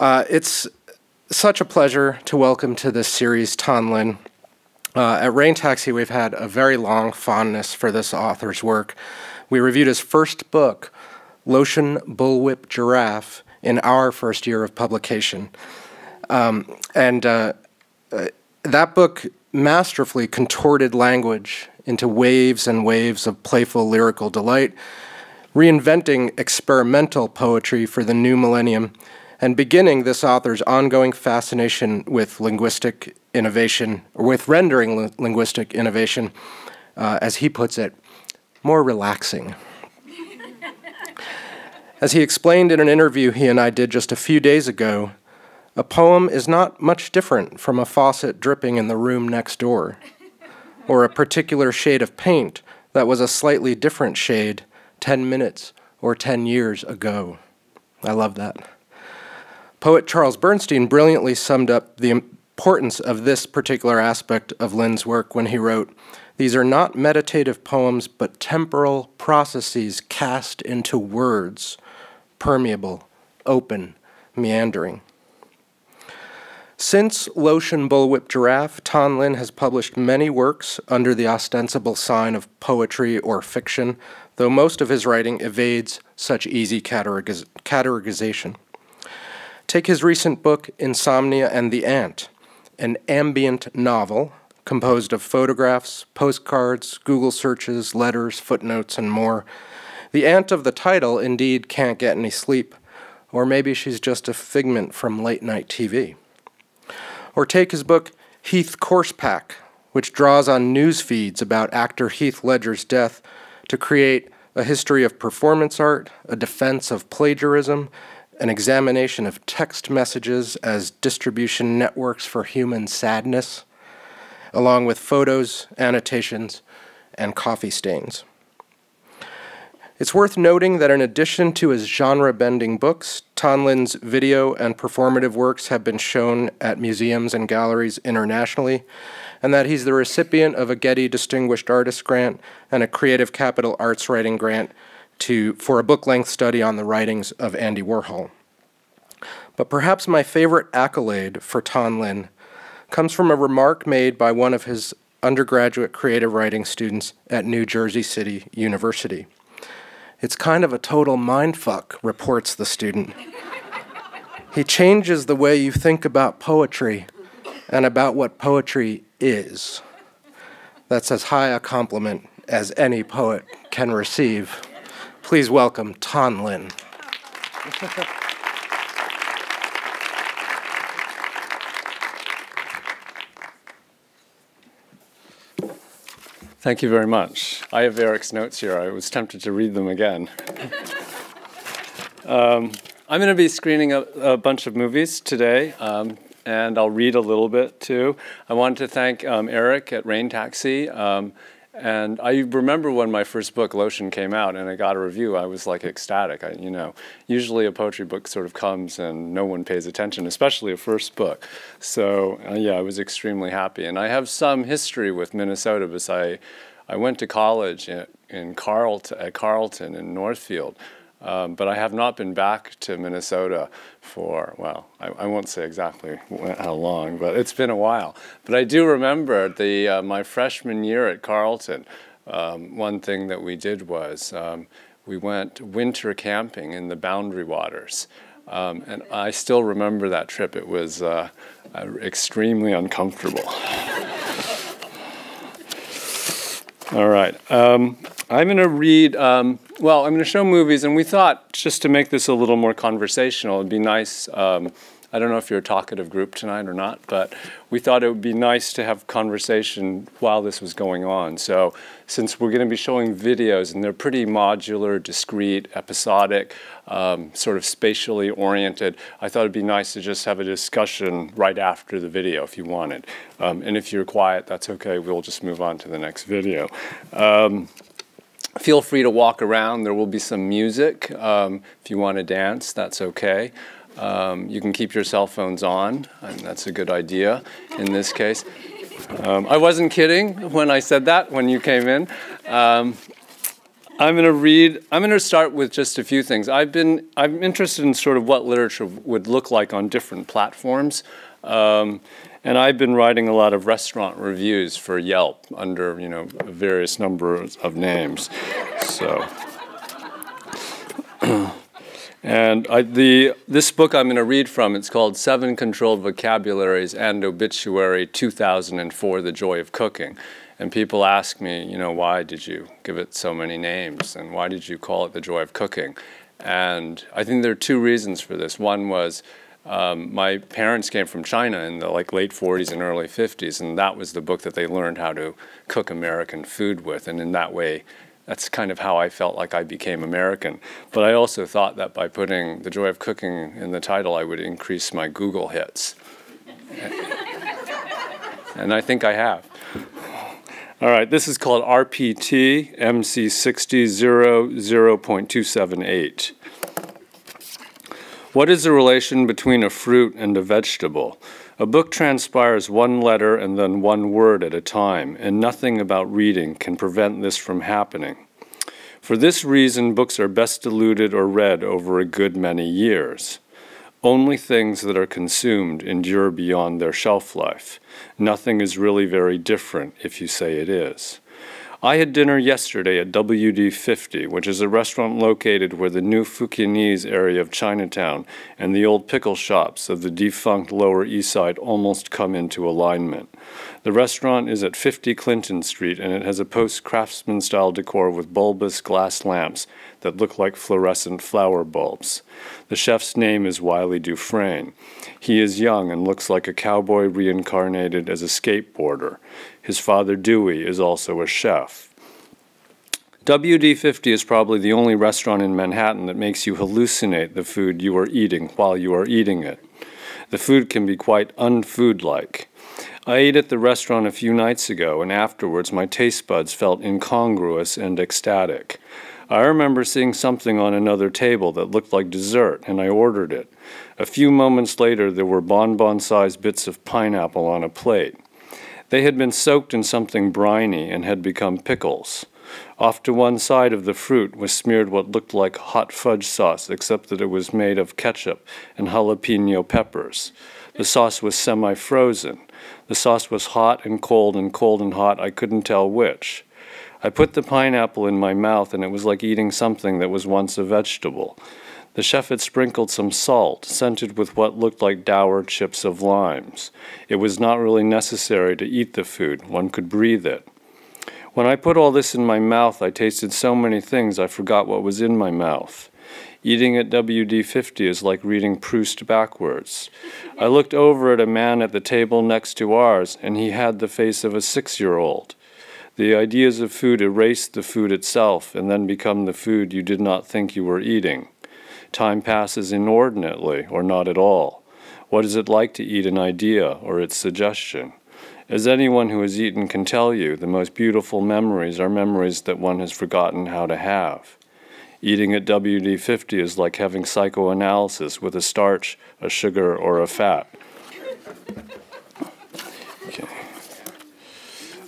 It's such a pleasure to welcome to this series Tan Lin. At Rain Taxi, we've had a very long fondness for this author's work. We reviewed his first book, Lotion Bullwhip Giraffe, in our first year of publication. That book masterfully contorted language into waves and waves of playful lyrical delight, reinventing experimental poetry for the new millennium, and beginning this author's ongoing fascination with linguistic innovation, or with rendering linguistic innovation, as he puts it, more relaxing. As he explained in an interview he and I did just a few days ago, a poem is not much different from a faucet dripping in the room next door, or a particular shade of paint that was a slightly different shade 10 minutes or 10 years ago. I love that. Poet Charles Bernstein brilliantly summed up the importance of this particular aspect of Lin's work when he wrote, "These are not meditative poems, but temporal processes cast into words, permeable, open, meandering." Since Lotion Bullwhip Giraffe, Tan Lin has published many works under the ostensible sign of poetry or fiction, though most of his writing evades such easy categorization. Take his recent book, Insomnia and the Ant, an ambient novel composed of photographs, postcards, Google searches, letters, footnotes, and more. The ant of the title, indeed, can't get any sleep, or maybe she's just a figment from late-night TV. Or take his book, Heath Coursepack, which draws on news feeds about actor Heath Ledger's death to create a history of performance art, a defense of plagiarism, an examination of text messages as distribution networks for human sadness, along with photos, annotations, and coffee stains. It's worth noting that in addition to his genre-bending books, Tan Lin's video and performative works have been shown at museums and galleries internationally, and that he's the recipient of a Getty Distinguished Artist Grant and a Creative Capital Arts Writing Grant for a book-length study on the writings of Andy Warhol. But perhaps my favorite accolade for Tan Lin comes from a remark made by one of his undergraduate creative writing students at New Jersey City University. "It's kind of a total mindfuck," reports the student. "He changes the way you think about poetry and about what poetry is." That's as high a compliment as any poet can receive. Please welcome Tan Lin. Thank you very much. I have Eric's notes here. I was tempted to read them again. I'm going to be screening a bunch of movies today, and I'll read a little bit too. I wanted to thank Eric at Rain Taxi. And I remember when my first book, Lotion, came out and I got a review, I was like ecstatic. You know, usually a poetry book sort of comes and no one pays attention, especially a first book. So yeah, I was extremely happy. And I have some history with Minnesota because I went to college at Carleton in Northfield. But I have not been back to Minnesota for, well, I won't say exactly how long, but it's been a while. But I do remember my freshman year at Carleton, one thing that we did was we went winter camping in the Boundary Waters. And I still remember that trip. It was extremely uncomfortable. All right. I'm going to read, well, I'm going to show movies, and we thought, just to make this a little more conversational, it'd be nice, I don't know if you're a talkative group tonight or not, but we thought it would be nice to have conversation while this was going on. So since we're going to be showing videos, and they're pretty modular, discrete, episodic, sort of spatially oriented, I thought it'd be nice to just have a discussion right after the video if you wanted. And if you're quiet, that's okay, we'll just move on to the next video. Feel free to walk around. There will be some music. If you want to dance, that's okay. You can keep your cell phones on, and that's a good idea in this case. I wasn't kidding when I said that when you came in. I'm going to start with just a few things. I'm interested in sort of what literature would look like on different platforms. And I've been writing a lot of restaurant reviews for Yelp under, you know, various numbers of names. So, and this book I'm going to read from, it's called 7 Controlled Vocabularies and Obituary 2004, The Joy of Cooking. And people ask me, you know, why did you give it so many names? And why did you call it The Joy of Cooking? And I think there are two reasons for this. One was my parents came from China in the like late 40s and early 50s, and that was the book that they learned how to cook American food with. And in that way, that's kind of how I felt like I became American. But I also thought that by putting The Joy of Cooking in the title, I would increase my Google hits. And I think I have. All right, this is called RPT MC6000.278. What is the relation between a fruit and a vegetable? A book transpires one letter and then one word at a time, and nothing about reading can prevent this from happening. For this reason, books are best diluted or read over a good many years. Only things that are consumed endure beyond their shelf life. Nothing is really very different if you say it is. I had dinner yesterday at WD-50, which is a restaurant located where the new Fukienese area of Chinatown and the old pickle shops of the defunct Lower East Side almost come into alignment. The restaurant is at 50 Clinton Street, and it has a post-craftsman style decor with bulbous glass lamps that look like fluorescent flower bulbs. The chef's name is Wiley Dufresne. He is young and looks like a cowboy reincarnated as a skateboarder. His father, Dewey, is also a chef. WD-50 is probably the only restaurant in Manhattan that makes you hallucinate the food you are eating while you are eating it. The food can be quite unfood-like. I ate at the restaurant a few nights ago, and afterwards my taste buds felt incongruous and ecstatic. I remember seeing something on another table that looked like dessert, and I ordered it. A few moments later, there were bonbon-sized bits of pineapple on a plate. They had been soaked in something briny and had become pickles. Off to one side of the fruit was smeared what looked like hot fudge sauce, except that it was made of ketchup and jalapeno peppers. The sauce was semi-frozen. The sauce was hot and cold and cold and hot. I couldn't tell which. I put the pineapple in my mouth, and it was like eating something that was once a vegetable. The chef had sprinkled some salt, scented with what looked like dour chips of limes. It was not really necessary to eat the food. One could breathe it. When I put all this in my mouth, I tasted so many things I forgot what was in my mouth. Eating at WD-50 is like reading Proust backwards. I looked over at a man at the table next to ours, and he had the face of a 6-year-old. The ideas of food erase the food itself and then become the food you did not think you were eating. Time passes inordinately or not at all. What is it like to eat an idea or its suggestion? As anyone who has eaten can tell you, the most beautiful memories are memories that one has forgotten how to have. Eating at WD-50 is like having psychoanalysis with a starch, a sugar, or a fat. Okay.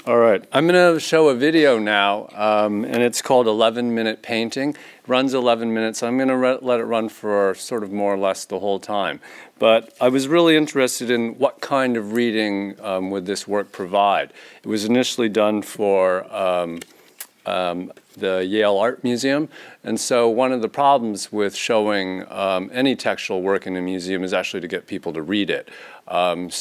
All right, I'm going to show a video now, and it's called 11-Minute Painting. It runs 11 minutes. I'm going to let it run for sort of more or less the whole time. But I was really interested in what kind of reading would this work provide. It was initially done for the Yale Art Museum. And so one of the problems with showing any textual work in a museum is actually to get people to read it. And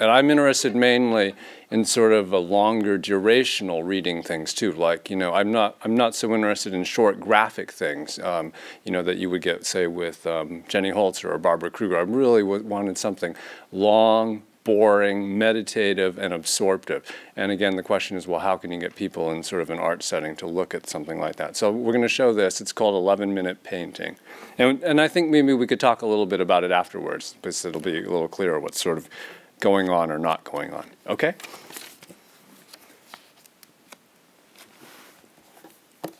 I'm interested mainly in sort of a longer durational reading things too. Like, you know, I'm not so interested in short graphic things, you know, that you would get, say, with Jenny Holzer or Barbara Kruger. I really wanted something long, boring, meditative, and absorptive. And again, the question is, well, how can you get people in sort of an art setting to look at something like that? So we're going to show this. It's called 11-Minute Painting. And I think maybe we could talk a little bit about it afterwards, because it'll be a little clearer what's sort of going on or not going on. Okay?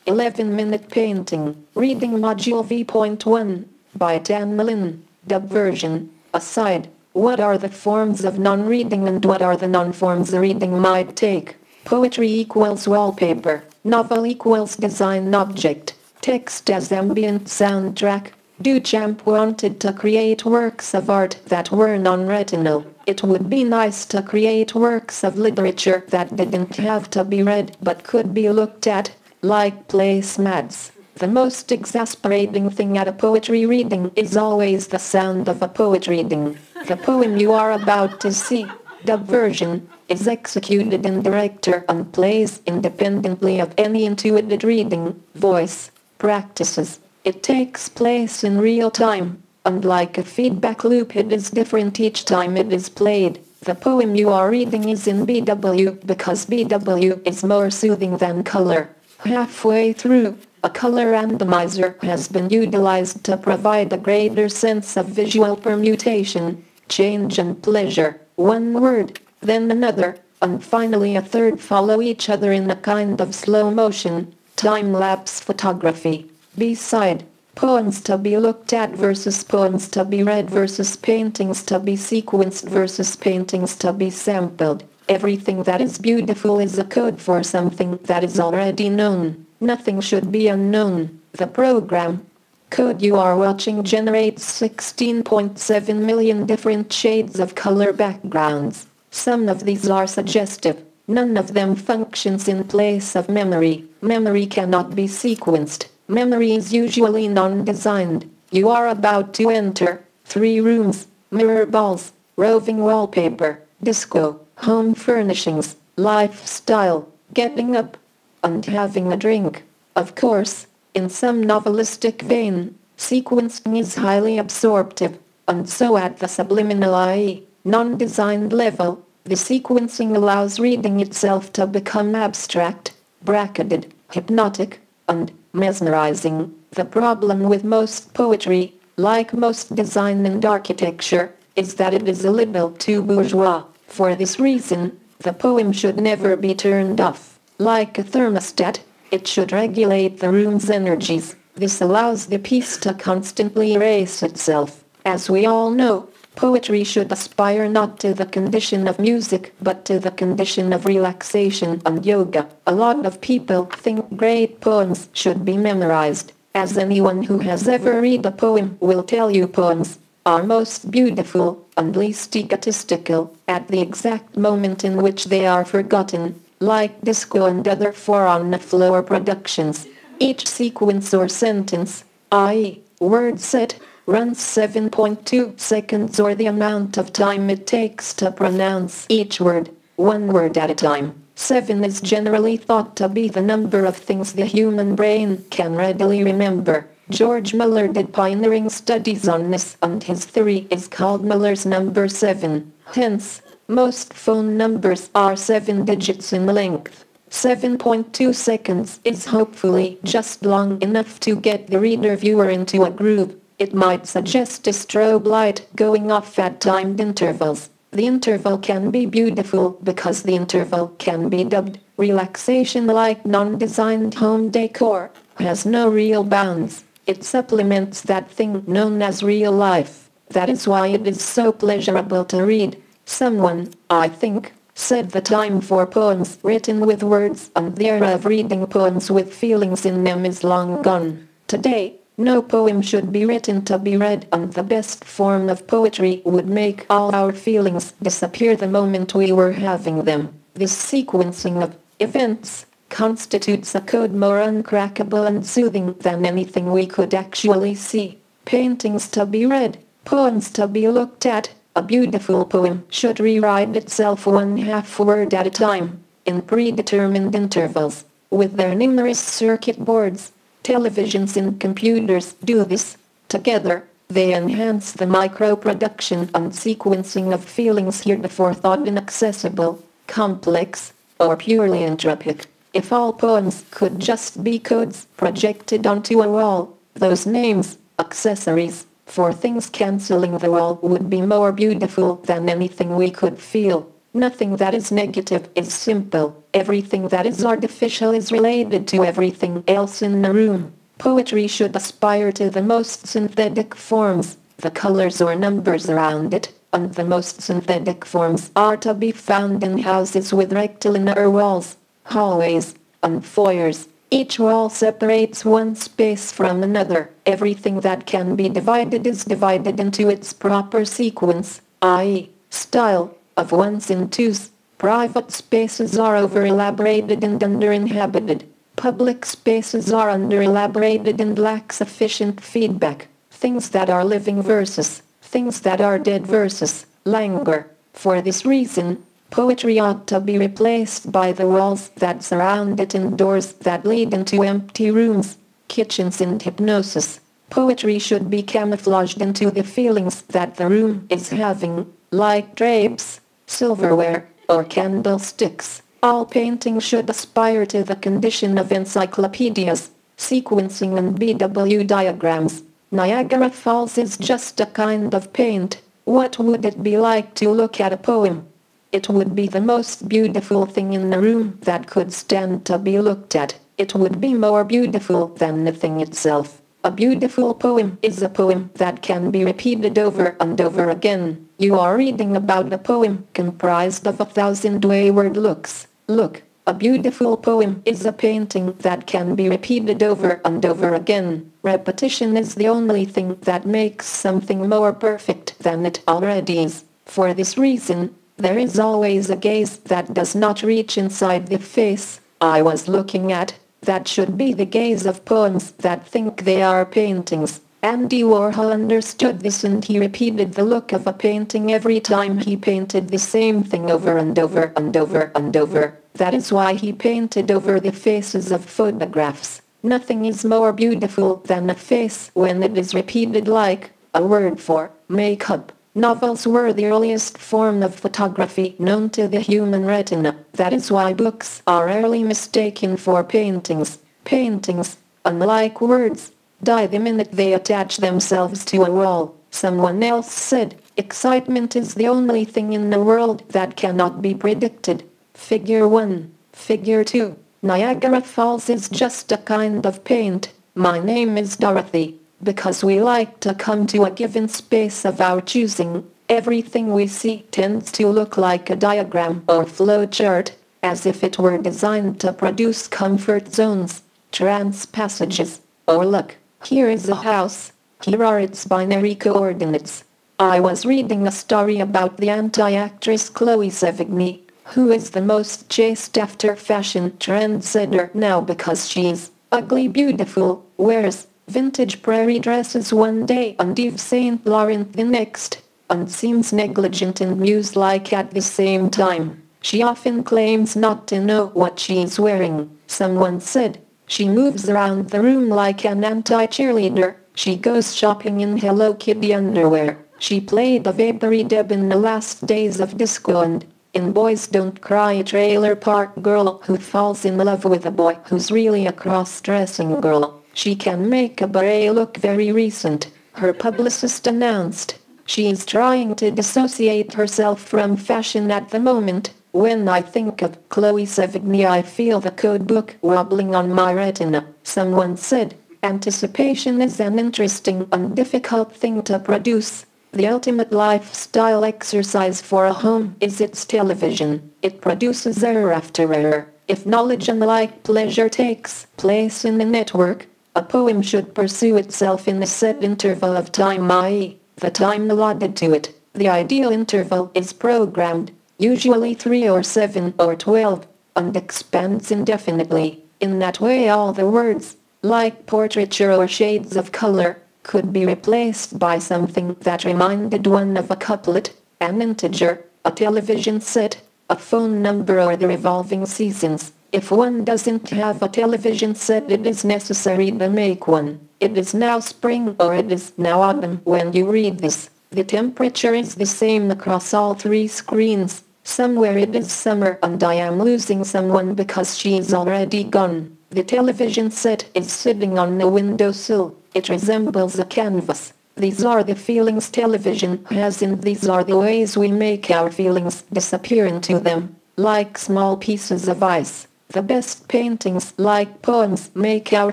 11-Minute Painting, Reading Module V.1, by Tan Lin, dub version, aside. What are the forms of non-reading and what are the non-forms reading might take? Poetry equals wallpaper. Novel equals design object, text as ambient soundtrack. Duchamp wanted to create works of art that were non-retinal. It would be nice to create works of literature that didn't have to be read but could be looked at, like placemats. The most exasperating thing at a poetry reading is always the sound of a poet reading. The poem you are about to see, the version, is executed in director and plays independently of any intuited reading, voice, practices. It takes place in real time. Unlike a feedback loop, it is different each time it is played. The poem you are reading is in BW because BW is more soothing than color. Halfway through, a color randomizer has been utilized to provide a greater sense of visual permutation, change and pleasure. One word, then another, and finally a third follow each other in a kind of slow motion, time-lapse photography. Beside, poems to be looked at versus poems to be read versus paintings to be sequenced versus paintings to be sampled. Everything that is beautiful is a code for something that is already known. Nothing should be unknown. The program code you are watching generates 16.7 million different shades of color backgrounds. Some of these are suggestive. None of them functions in place of memory. Memory cannot be sequenced. Memory is usually non-designed. You are about to enter 3 rooms, mirror balls, roving wallpaper, disco, home furnishings, lifestyle, getting up, and having a drink. Of course, in some novelistic vein, sequencing is highly absorptive, and so at the subliminal, i.e., non-designed level, the sequencing allows reading itself to become abstract, bracketed, hypnotic, and mesmerizing. The problem with most poetry, like most design and architecture, is that it is a little too bourgeois. For this reason, the poem should never be turned off. Like a thermostat, it should regulate the room's energies. This allows the piece to constantly erase itself. As we all know, poetry should aspire not to the condition of music, but to the condition of relaxation and yoga. A lot of people think great poems should be memorized. As anyone who has ever read a poem will tell you, poems are most beautiful and least egotistical at the exact moment in which they are forgotten, like disco and other four-on-the-floor productions. Each sequence or sentence, i.e., word set, runs 7.2 seconds, or the amount of time it takes to pronounce each word, one word at a time. 7 is generally thought to be the number of things the human brain can readily remember. George Muller did pioneering studies on this, and his theory is called Muller's number 7. Hence, most phone numbers are 7 digits in length. 7.2 seconds is hopefully just long enough to get the reader-viewer into a groove. It might suggest a strobe light going off at timed intervals. The interval can be beautiful because the interval can be dubbed. Relaxation, like non-designed home decor, has no real bounds. It supplements that thing known as real life. That is why it is so pleasurable to read. Someone, I think, said the time for poems written with words and the era of reading poems with feelings in them is long gone. Today, no poem should be written to be read, and the best form of poetry would make all our feelings disappear the moment we were having them. This sequencing of events constitutes a code more uncrackable and soothing than anything we could actually see. Paintings to be read, poems to be looked at. A beautiful poem should rewrite itself 1/2 word at a time, in predetermined intervals. With their numerous circuit boards, televisions and computers do this. Together, they enhance the micro-production and sequencing of feelings heretofore thought inaccessible, complex, or purely entropic. If all poems could just be codes projected onto a wall, those names, accessories, for things cancelling the wall would be more beautiful than anything we could feel. Nothing that is negative is simple. Everything that is artificial is related to everything else in the room. Poetry should aspire to the most synthetic forms. The colors or numbers around it, and the most synthetic forms are to be found in houses with rectilinear walls, hallways, on foyers. Each wall separates one space from another. Everything that can be divided is divided into its proper sequence, i.e., style, of ones and twos. Private spaces are over-elaborated and under-inhabited. Public spaces are under-elaborated and lack sufficient feedback. Things that are living versus things that are dead versus languor. For this reason, poetry ought to be replaced by the walls that surround it and doors that lead into empty rooms, kitchens and hypnosis. Poetry should be camouflaged into the feelings that the room is having, like drapes, silverware, or candlesticks. All painting should aspire to the condition of encyclopedias, sequencing and BW diagrams. Niagara Falls is just a kind of paint. What would it be like to look at a poem? It would be the most beautiful thing in the room that could stand to be looked at. It would be more beautiful than the thing itself. A beautiful poem is a poem that can be repeated over and over again. You are reading about a poem comprised of 1,000 wayward looks. Look, a beautiful poem is a painting that can be repeated over and over again. Repetition is the only thing that makes something more perfect than it already is. For this reason, there is always a gaze that does not reach inside the face I was looking at. That should be the gaze of poems that think they are paintings. Andy Warhol understood this, and he repeated the look of a painting every time he painted the same thing over and over and over and over. That is why he painted over the faces of photographs. Nothing is more beautiful than a face when it is repeated, like a word for makeup. Novels were the earliest form of photography known to the human retina. That is why books are rarely mistaken for paintings. Paintings, unlike words, die the minute they attach themselves to a wall. Someone else said, "Excitement is the only thing in the world that cannot be predicted." Figure 1. Figure 2. Niagara Falls is just a kind of paint. My name is Dorothy. Because we like to come to a given space of our choosing, everything we see tends to look like a diagram or flowchart, as if it were designed to produce comfort zones, trance passages, or look, here is a house, here are its binary coordinates. I was reading a story about the anti-actress Chloe Sevigny, who is the most chased after fashion trendsetter now because she's ugly beautiful, wears vintage prairie dresses one day and Yves Saint Laurent the next, and seems negligent and muse-like at the same time. She often claims not to know what she's wearing. Someone said, she moves around the room like an anti-cheerleader, she goes shopping in Hello Kitty underwear, she played a vapory deb in the last days of disco, and in Boys Don't Cry a trailer park girl who falls in love with a boy who's really a cross-dressing girl. She can make a beret look very recent, her publicist announced. She is trying to dissociate herself from fashion at the moment. When I think of Chloe Sevigny, I feel the code book wobbling on my retina. Someone said, anticipation is an interesting and difficult thing to produce. The ultimate lifestyle exercise for a home is its television. It produces error after error. If knowledge, unlike pleasure, takes place in a network, a poem should pursue itself in a set interval of time, i.e., the time allotted to it. The ideal interval is programmed, usually 3 or 7 or 12, and expands indefinitely. In that way all the words, like portraiture or shades of color, could be replaced by something that reminded one of a couplet, an integer, a television set, a phone number, or the revolving seasons. If one doesn't have a television set, it is necessary to make one. It is now spring, or it is now autumn when you read this. The temperature is the same across all 3 screens. Somewhere it is summer and I am losing someone because she is already gone. The television set is sitting on the windowsill. It resembles a canvas. These are the feelings television has, and these are the ways we make our feelings disappear into them, like small pieces of ice. The best paintings, like poems, make our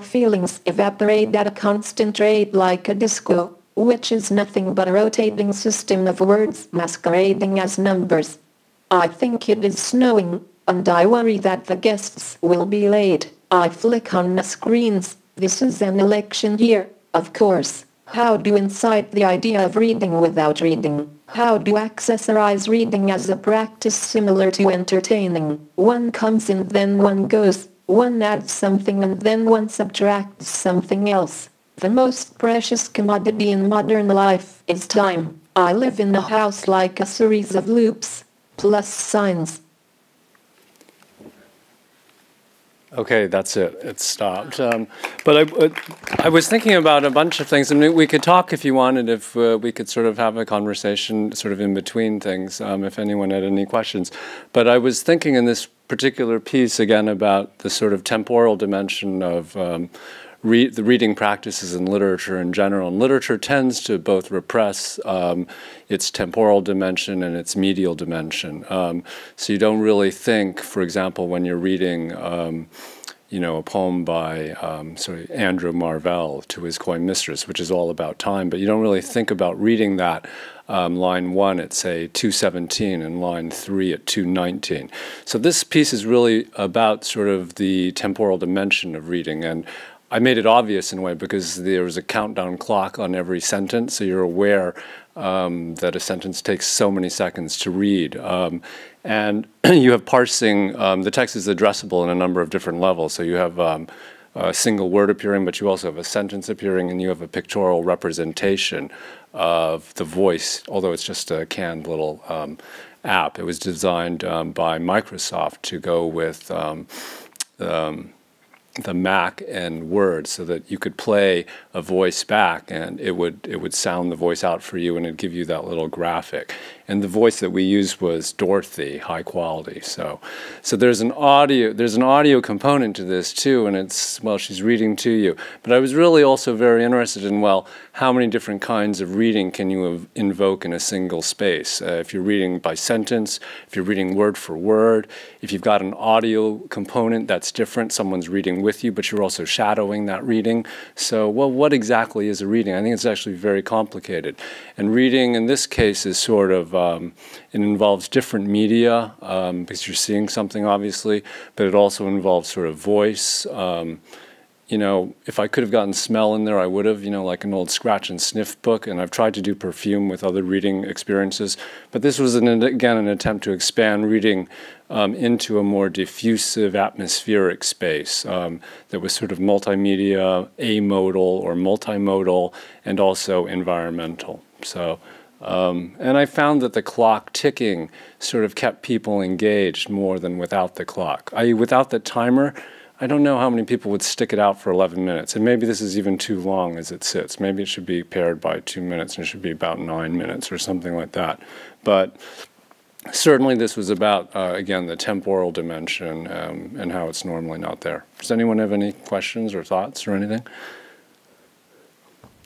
feelings evaporate at a constant rate like a disco, which is nothing but a rotating system of words masquerading as numbers. I think it is snowing, and I worry that the guests will be late. I flick on the screens. This is an election year, of course. How do incite the idea of reading without reading? How do accessorize reading as a practice similar to entertaining? One comes in, then one goes. One adds something and then one subtracts something else. The most precious commodity in modern life is time. I live in a house like a series of loops, plus signs. Okay, that's it. It stopped. But I was thinking about a bunch of things. I mean, we could talk if you wanted, if we could sort of have a conversation sort of in between things, if anyone had any questions. But I was thinking in this particular piece, again, about the sort of temporal dimension of the reading practices in literature in general. And literature tends to both repress its temporal dimension and its medial dimension. So you don't really think, for example, when you're reading you know, a poem by Andrew Marvell, To His Coy Mistress, which is all about time, but you don't really think about reading that line 1 at, say, 217 and line 3 at 219. So this piece is really about sort of the temporal dimension of reading, and I made it obvious in a way because there was a countdown clock on every sentence, so you're aware that a sentence takes so many seconds to read. And you have parsing. The text is addressable in a number of different levels, so you have a single word appearing, but you also have a sentence appearing, and you have a pictorial representation of the voice, although it's just a canned little app. It was designed by Microsoft to go with the Mac and Word, so that you could play a voice back and it would sound the voice out for you, and it'd give you that little graphic. And the voice that we used was Dorothy, high quality. So there's an audio component to this too, and it's, well, she's reading to you. But I was really also very interested in, well, how many different kinds of reading can you invoke in a single space? If you're reading by sentence, if you're reading word for word, if you've got an audio component that's different, someone's reading with you, but you're also shadowing that reading. So, well, what exactly is a reading? I think it's actually very complicated. And reading in this case is sort of, it involves different media, because you're seeing something, obviously, but it also involves sort of voice, you know, if I could have gotten smell in there, I would have, you know, like an old scratch and sniff book. And I've tried to do perfume with other reading experiences. But this was, again, an attempt to expand reading into a more diffusive, atmospheric space that was sort of multimedia, amodal or multimodal, and also environmental. So, and I found that the clock ticking sort of kept people engaged more than without the clock. Without the timer, I don't know how many people would stick it out for 11 minutes, and maybe this is even too long as it sits. Maybe it should be paired by 2 minutes, and it should be about 9 minutes or something like that. But certainly this was about, again, the temporal dimension and how it's normally not there. Does anyone have any questions or thoughts or anything?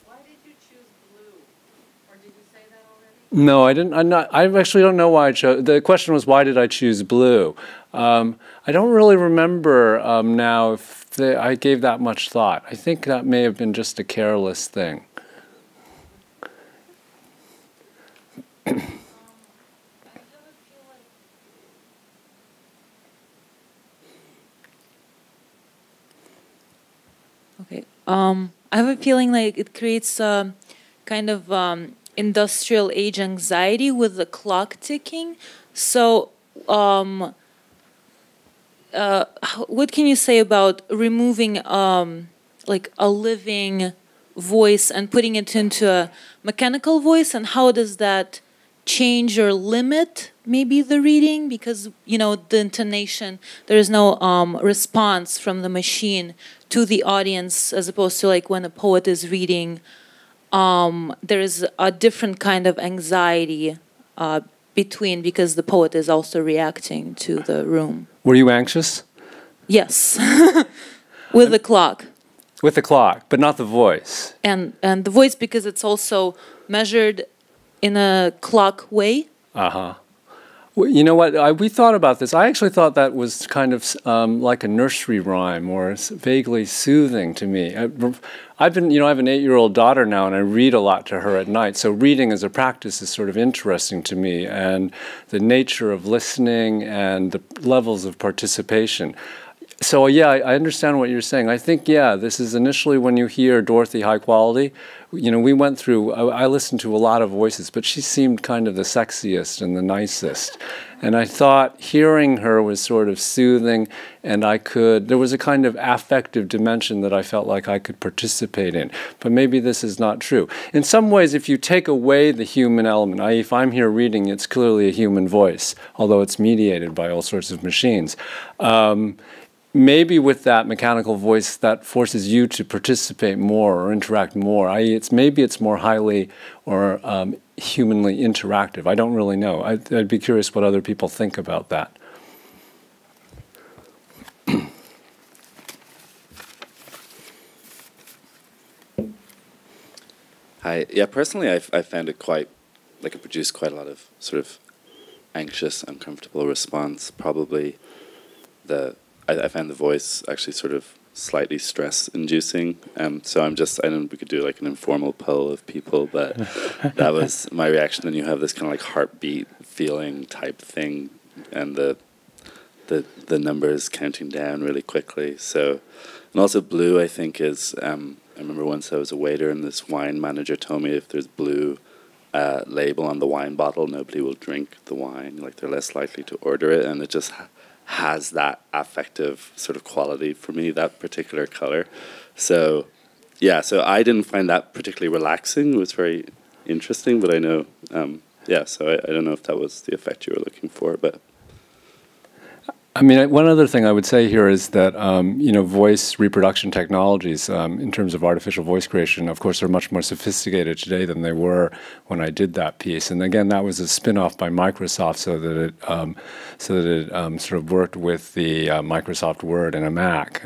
Why did you choose blue? Or did you say that already? No, I didn't. I actually don't know why I chose. The question was, why did I choose blue? I don't really remember now if I gave that much thought. I think that may have been just a careless thing. Okay. I have a feeling like it creates a kind of industrial age anxiety with the clock ticking. So. What can you say about removing like a living voice and putting it into a mechanical voice, and how does that change or limit maybe the reading? Because, you know, the intonation, there is no response from the machine to the audience, as opposed to like when a poet is reading, there is a different kind of anxiety between, because the poet is also reacting to the room. Were you anxious? Yes, with the clock. With the clock, but not the voice. And the voice, because it's also measured in a clock way. Uh-huh. You know what? We thought about this. I actually thought that was kind of like a nursery rhyme, or vaguely soothing to me. I've been, you know, I have an 8-year-old daughter now, and I read a lot to her at night. So reading as a practice is sort of interesting to me, and the nature of listening and the levels of participation. So yeah, I understand what you're saying. I think this is initially when you hear Dorothy High Quality. You know, we went through, I listened to a lot of voices, but she seemed kind of the sexiest and the nicest. And I thought hearing her was sort of soothing, and there was a kind of affective dimension that I felt like I could participate in. But maybe this is not true. In some ways, if you take away the human element, i.e. if I'm here reading, it's clearly a human voice, although it's mediated by all sorts of machines. Maybe with that mechanical voice, that forces you to participate more or interact more. Maybe it's more highly or humanly interactive. I don't really know. I'd be curious what other people think about that. Personally, I found it quite, it produced quite a lot of sort of anxious, uncomfortable response. Probably I found the voice actually sort of slightly stress-inducing. So I know we could do an informal poll of people, but that was my reaction. And you have this kind of heartbeat feeling type thing, and the numbers counting down really quickly. So, and also blue, I think, is, I remember once I was a waiter and this wine manager told me if there's blue label on the wine bottle, nobody will drink the wine. They're less likely to order it, and it just has that affective sort of quality for me, that particular color. So, yeah, so I didn't find that particularly relaxing. It was very interesting, but I know, so I don't know if that was the effect you were looking for, but. I mean, one other thing I would say here is that, you know, voice reproduction technologies, in terms of artificial voice creation, of course, are much more sophisticated today than they were when I did that piece. And again, that was a spin-off by Microsoft, so that it sort of worked with the Microsoft Word and a Mac.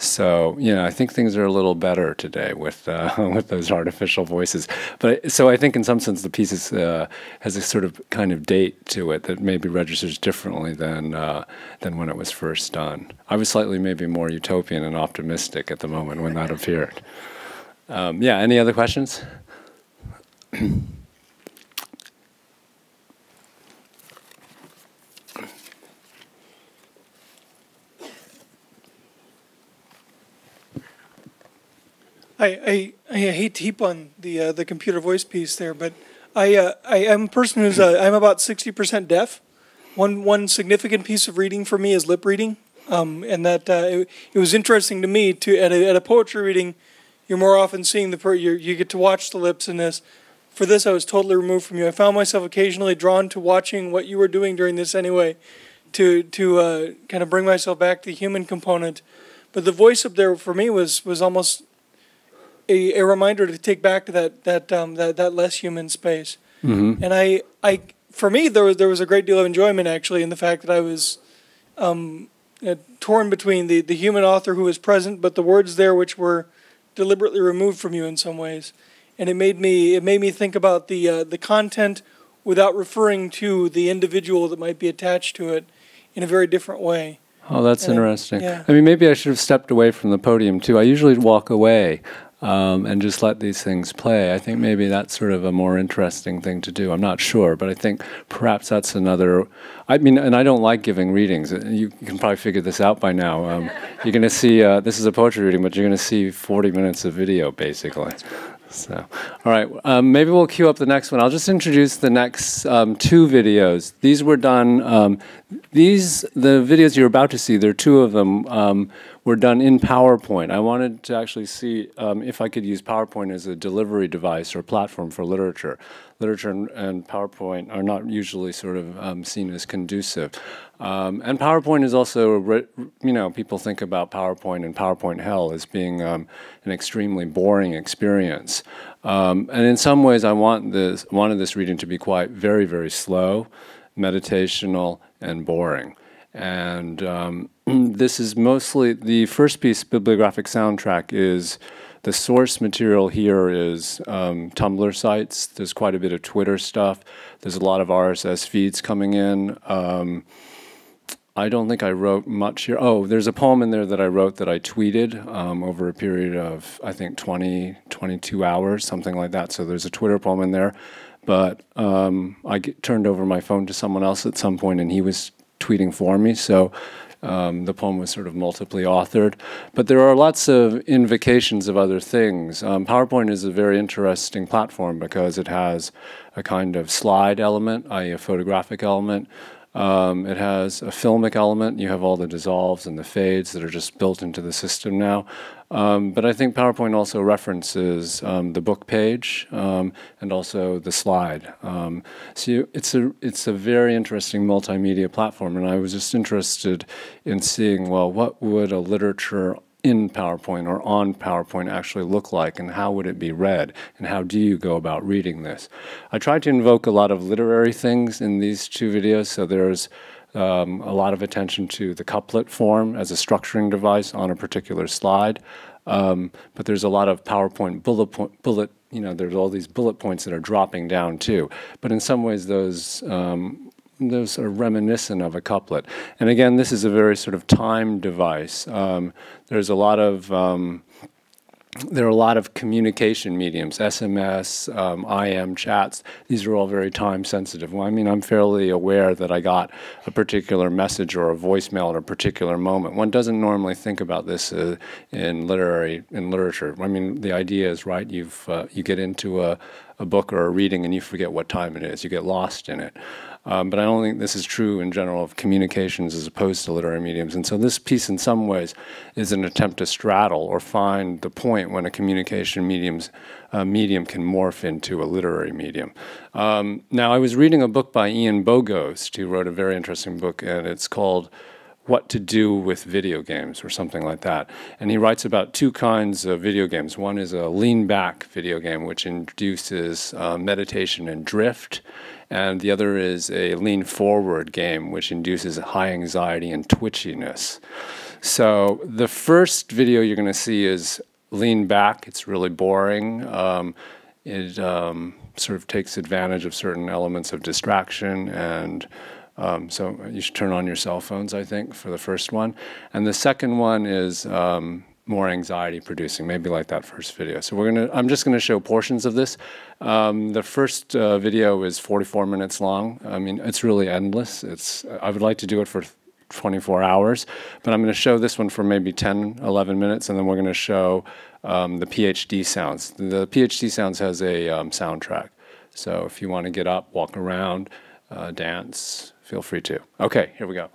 So, you know, I think things are a little better today with those artificial voices. But so I think in some sense the piece has a sort of kind of date to it that maybe registers differently than when it was first done. I was slightly maybe more utopian and optimistic at the moment when that appeared. Yeah, any other questions? I hate to heap on the computer voice piece there, but I am a person who's I'm about 60% deaf. One significant piece of reading for me is lip reading, and that it was interesting to me to at a poetry reading, you're more often seeing you get to watch the lips in this. For this, I was totally removed from you. I found myself occasionally drawn to watching what you were doing during this anyway, to kind of bring myself back to the human component, but the voice up there for me was almost a reminder to take back to that less human space. Mm-hmm. And I for me there was a great deal of enjoyment actually in the fact that I was torn between the human author who was present but the words there which were deliberately removed from you in some ways, and it made me think about the content without referring to the individual that might be attached to it in a very different way. Oh, that's interesting. Yeah. I mean, maybe I should have stepped away from the podium too. I usually walk away. And just let these things play. I think maybe that's sort of a more interesting thing to do. I'm not sure, but I think perhaps that's another. I mean, and I don't like giving readings. You can probably figure this out by now. You're going to see, this is a poetry reading, but you're going to see 40 minutes of video, basically. So, all right, maybe we'll queue up the next one. I'll just introduce the next two videos. These were done, the videos you're about to see, there are two of them, were done in PowerPoint. I wanted to actually see if I could use PowerPoint as a delivery device or platform for literature. Literature and PowerPoint are not usually sort of seen as conducive. And PowerPoint is also, you know, people think about PowerPoint and PowerPoint hell as being an extremely boring experience. And in some ways, I wanted this reading to be quite very, very slow, meditational, and boring. And this is mostly, the first piece, Bibliographic Soundtrack, is The source material here is Tumblr sites. There's quite a bit of Twitter stuff. There's a lot of RSS feeds coming in. I don't think I wrote much here. Oh, there's a poem in there that I wrote that I tweeted over a period of, I think, 22 hours, something like that. So there's a Twitter poem in there. But I turned over my phone to someone else at some point, and he was tweeting for me. So the poem was sort of multiply authored. But there are lots of invocations of other things. PowerPoint is a very interesting platform because it has a kind of slide element, i.e. a photographic element. It has a filmic element. You have all the dissolves and the fades that are just built into the system now. But I think PowerPoint also references the book page and also the slide. So it's a very interesting multimedia platform, and I was just interested in seeing, well, what would a literature in PowerPoint or on PowerPoint actually look like, and how would it be read, and how do you go about reading this? I tried to invoke a lot of literary things in these two videos, so there's a lot of attention to the couplet form as a structuring device on a particular slide, but there's a lot of PowerPoint bullet, you know, there's all these bullet points that are dropping down too, but in some ways those are reminiscent of a couplet. And again, this is a very sort of time device. There's a lot of, there are a lot of communication mediums, SMS, IM chats. These are all very time sensitive. Well, I mean, I'm fairly aware that I got a particular message or a voicemail at a particular moment. One doesn't normally think about this in literature. I mean, the idea is, right, you get into a book or a reading and you forget what time it is. You get lost in it. But I don't think this is true in general of communications as opposed to literary mediums. And so this piece in some ways is an attempt to straddle or find the point when a communication medium can morph into a literary medium. Now, I was reading a book by Ian Bogost, who wrote a very interesting book, and it's called What to Do with Video Games or something like that. And he writes about two kinds of video games. One is a lean-back video game, which induces meditation and drift. And the other is a lean-forward game, which induces high anxiety and twitchiness. So the first video you're going to see is lean back. It's really boring. It sort of takes advantage of certain elements of distraction. And so you should turn on your cell phones, I think, for the first one. And the second one is more anxiety producing, maybe like that first video. So I'm just gonna show portions of this. The first video is 44 minutes long. I mean, it's really endless. I would like to do it for 24 hours, but I'm gonna show this one for maybe 10, 11 minutes, and then we're gonna show the PhD Sounds. The PhD Sounds has a soundtrack. So if you wanna get up, walk around, dance, feel free to. Okay, here we go.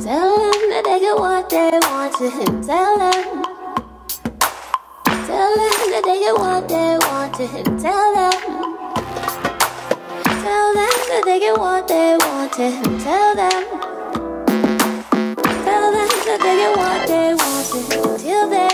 Tell them that they get what they wanted. Tell them that they get what they wanted. Tell them that they get what they wanted. Tell them that they get what they wanted. Till then.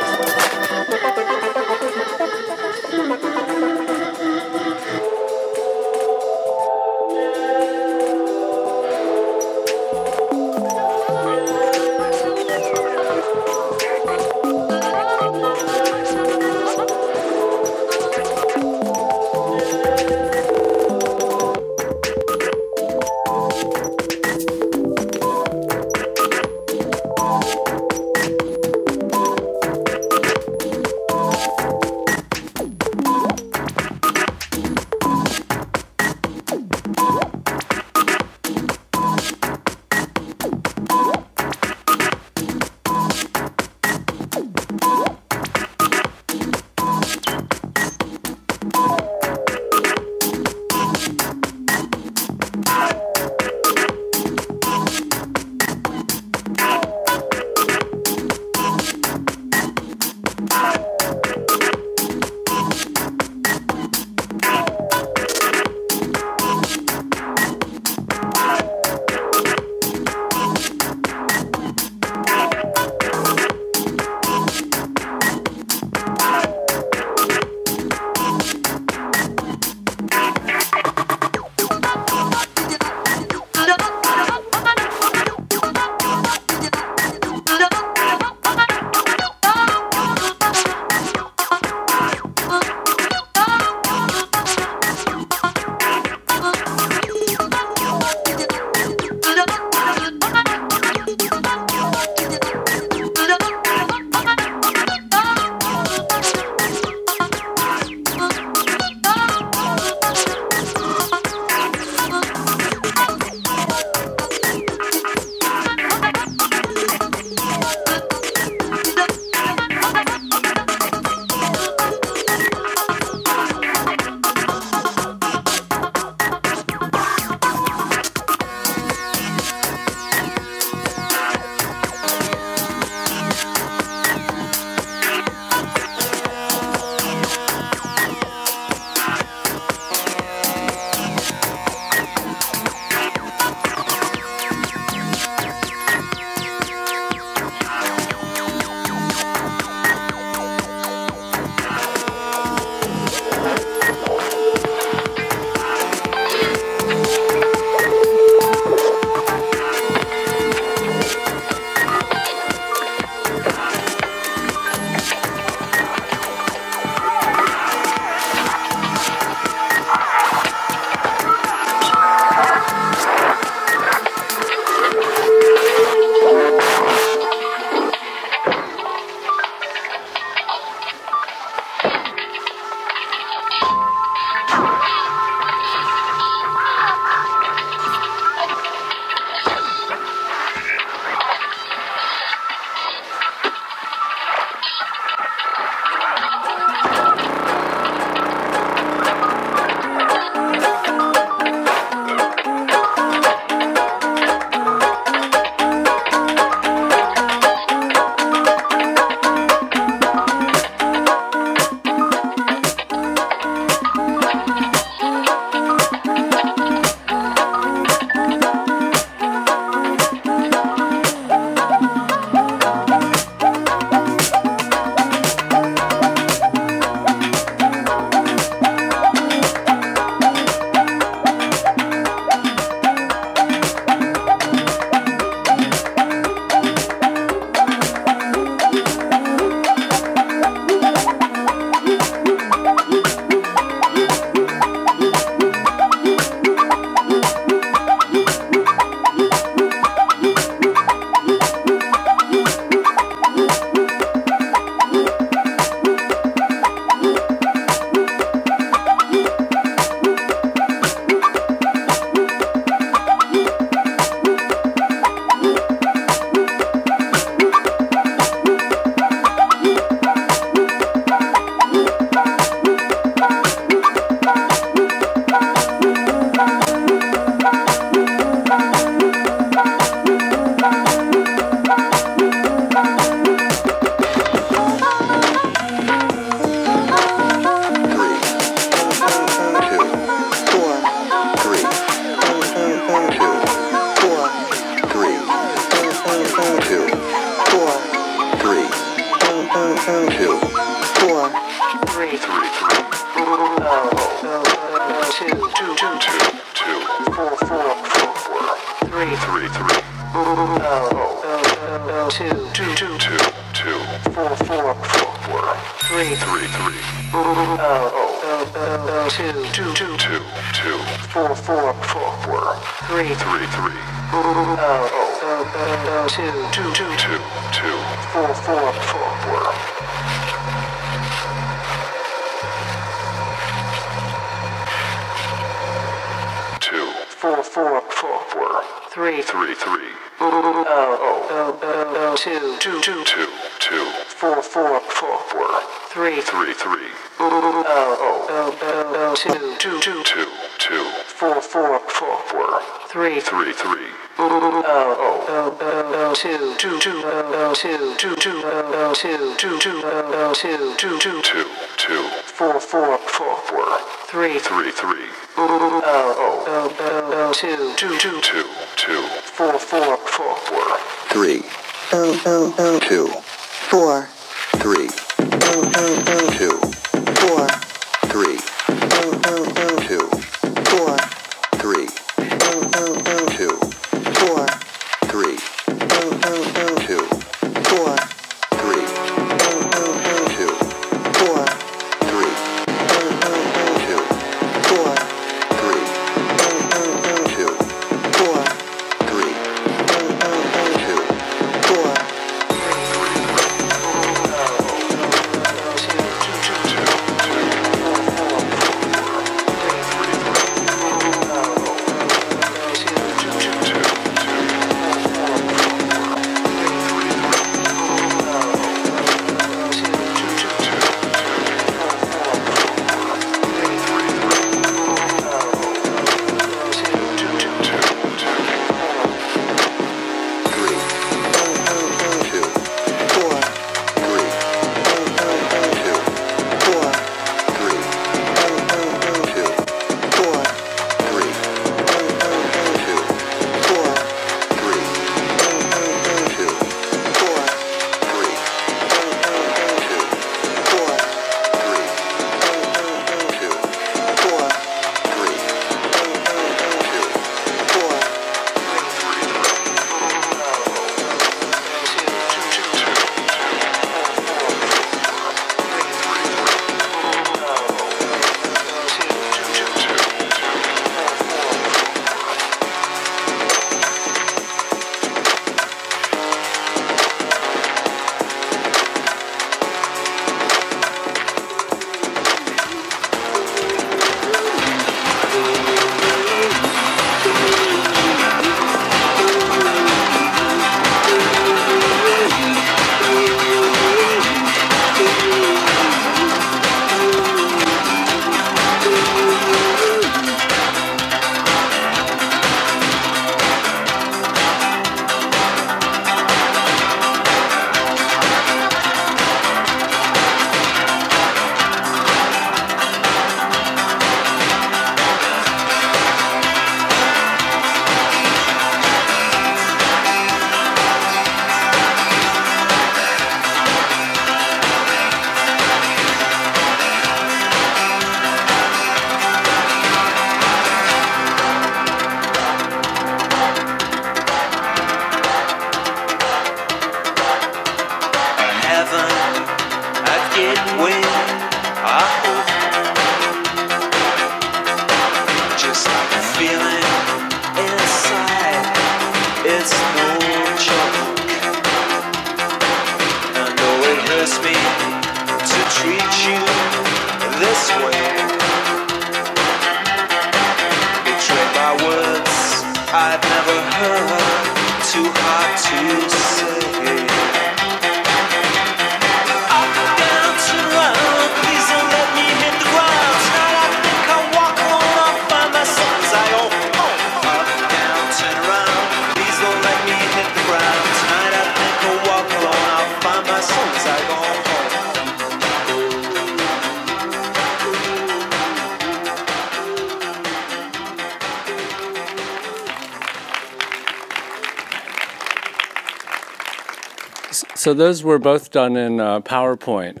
So those were both done in PowerPoint.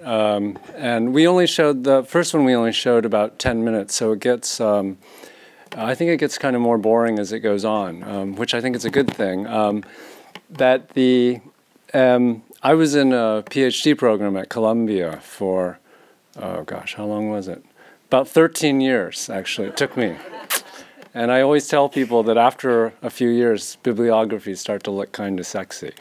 And we only showed, the first one we only showed about 10 minutes, so it gets, I think it gets kind of more boring as it goes on, which I think is a good thing. I was in a PhD program at Columbia for, oh gosh, how long was it? About 13 years, actually, it took me. And I always tell people that after a few years, bibliographies start to look kind of sexy.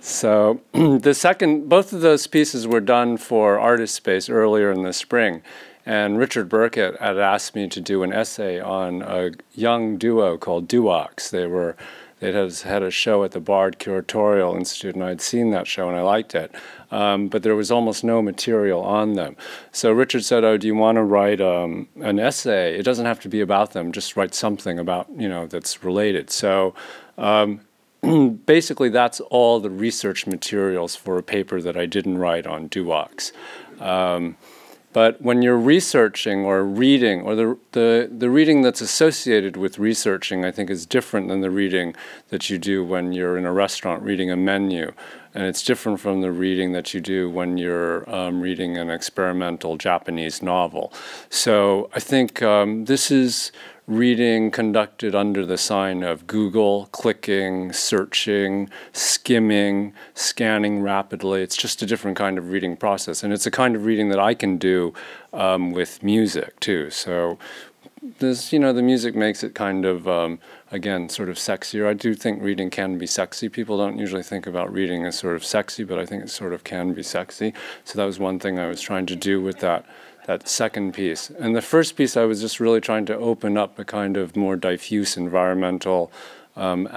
So the second, both of those pieces were done for Artist Space earlier in the spring. And Richard Burkett had asked me to do an essay on a young duo called Duox. They had a show at the Bard Curatorial Institute, and I'd seen that show, and I liked it. But there was almost no material on them. So Richard said, oh, do you want to write an essay? It doesn't have to be about them. Just write something about, you know, that's related. So basically, that's all the research materials for a paper that I didn't write on Duox. But when you're researching or reading, or the reading that's associated with researching, I think is different than the reading that you do when you're in a restaurant reading a menu. And it's different from the reading that you do when you're reading an experimental Japanese novel. So I think this is reading conducted under the sign of Google, clicking, searching, skimming, scanning rapidly. It's just a different kind of reading process. And it's a kind of reading that I can do with music, too. So this, you know, the music makes it kind of, again, sort of sexier. I do think reading can be sexy. People don't usually think about reading as sort of sexy, but I think it sort of can be sexy. So that was one thing I was trying to do with that second piece. And the first piece, I was just really trying to open up a kind of more diffuse environmental, sort of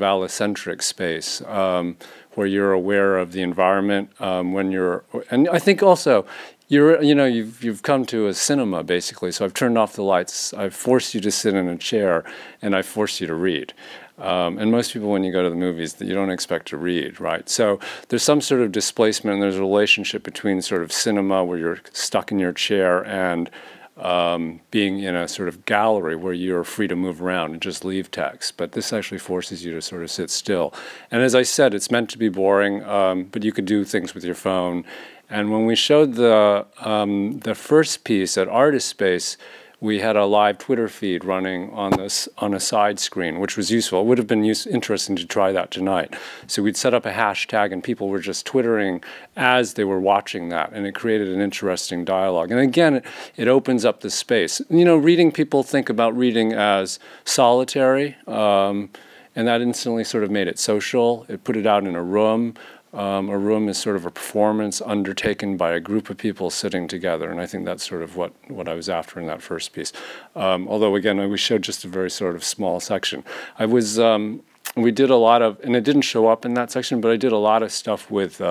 allocentric space, where you're aware of the environment when you're, and I think also, you've come to a cinema, basically, so I've turned off the lights. I've forced you to sit in a chair, and I've forced you to read. And most people, when you go to the movies, you don't expect to read, right? So there's some sort of displacement, and there's a relationship between sort of cinema, where you're stuck in your chair, and being in a sort of gallery where you're free to move around and just leave text. But this actually forces you to sort of sit still. And as I said, it's meant to be boring, but you could do things with your phone. And when we showed the first piece at Artist Space, we had a live Twitter feed running on a side screen, which was useful. It would have been interesting to try that tonight. So we'd set up a hashtag, and people were just twittering as they were watching that, and it created an interesting dialogue. And again, it opens up the space. You know, reading, people think about reading as solitary, and that instantly sort of made it social. It put it out in a room. A room is sort of a performance undertaken by a group of people sitting together, and I think that's sort of what I was after in that first piece. Although, again, we showed just a very sort of small section. We did a lot of, and it didn't show up in that section, but I did a lot of stuff with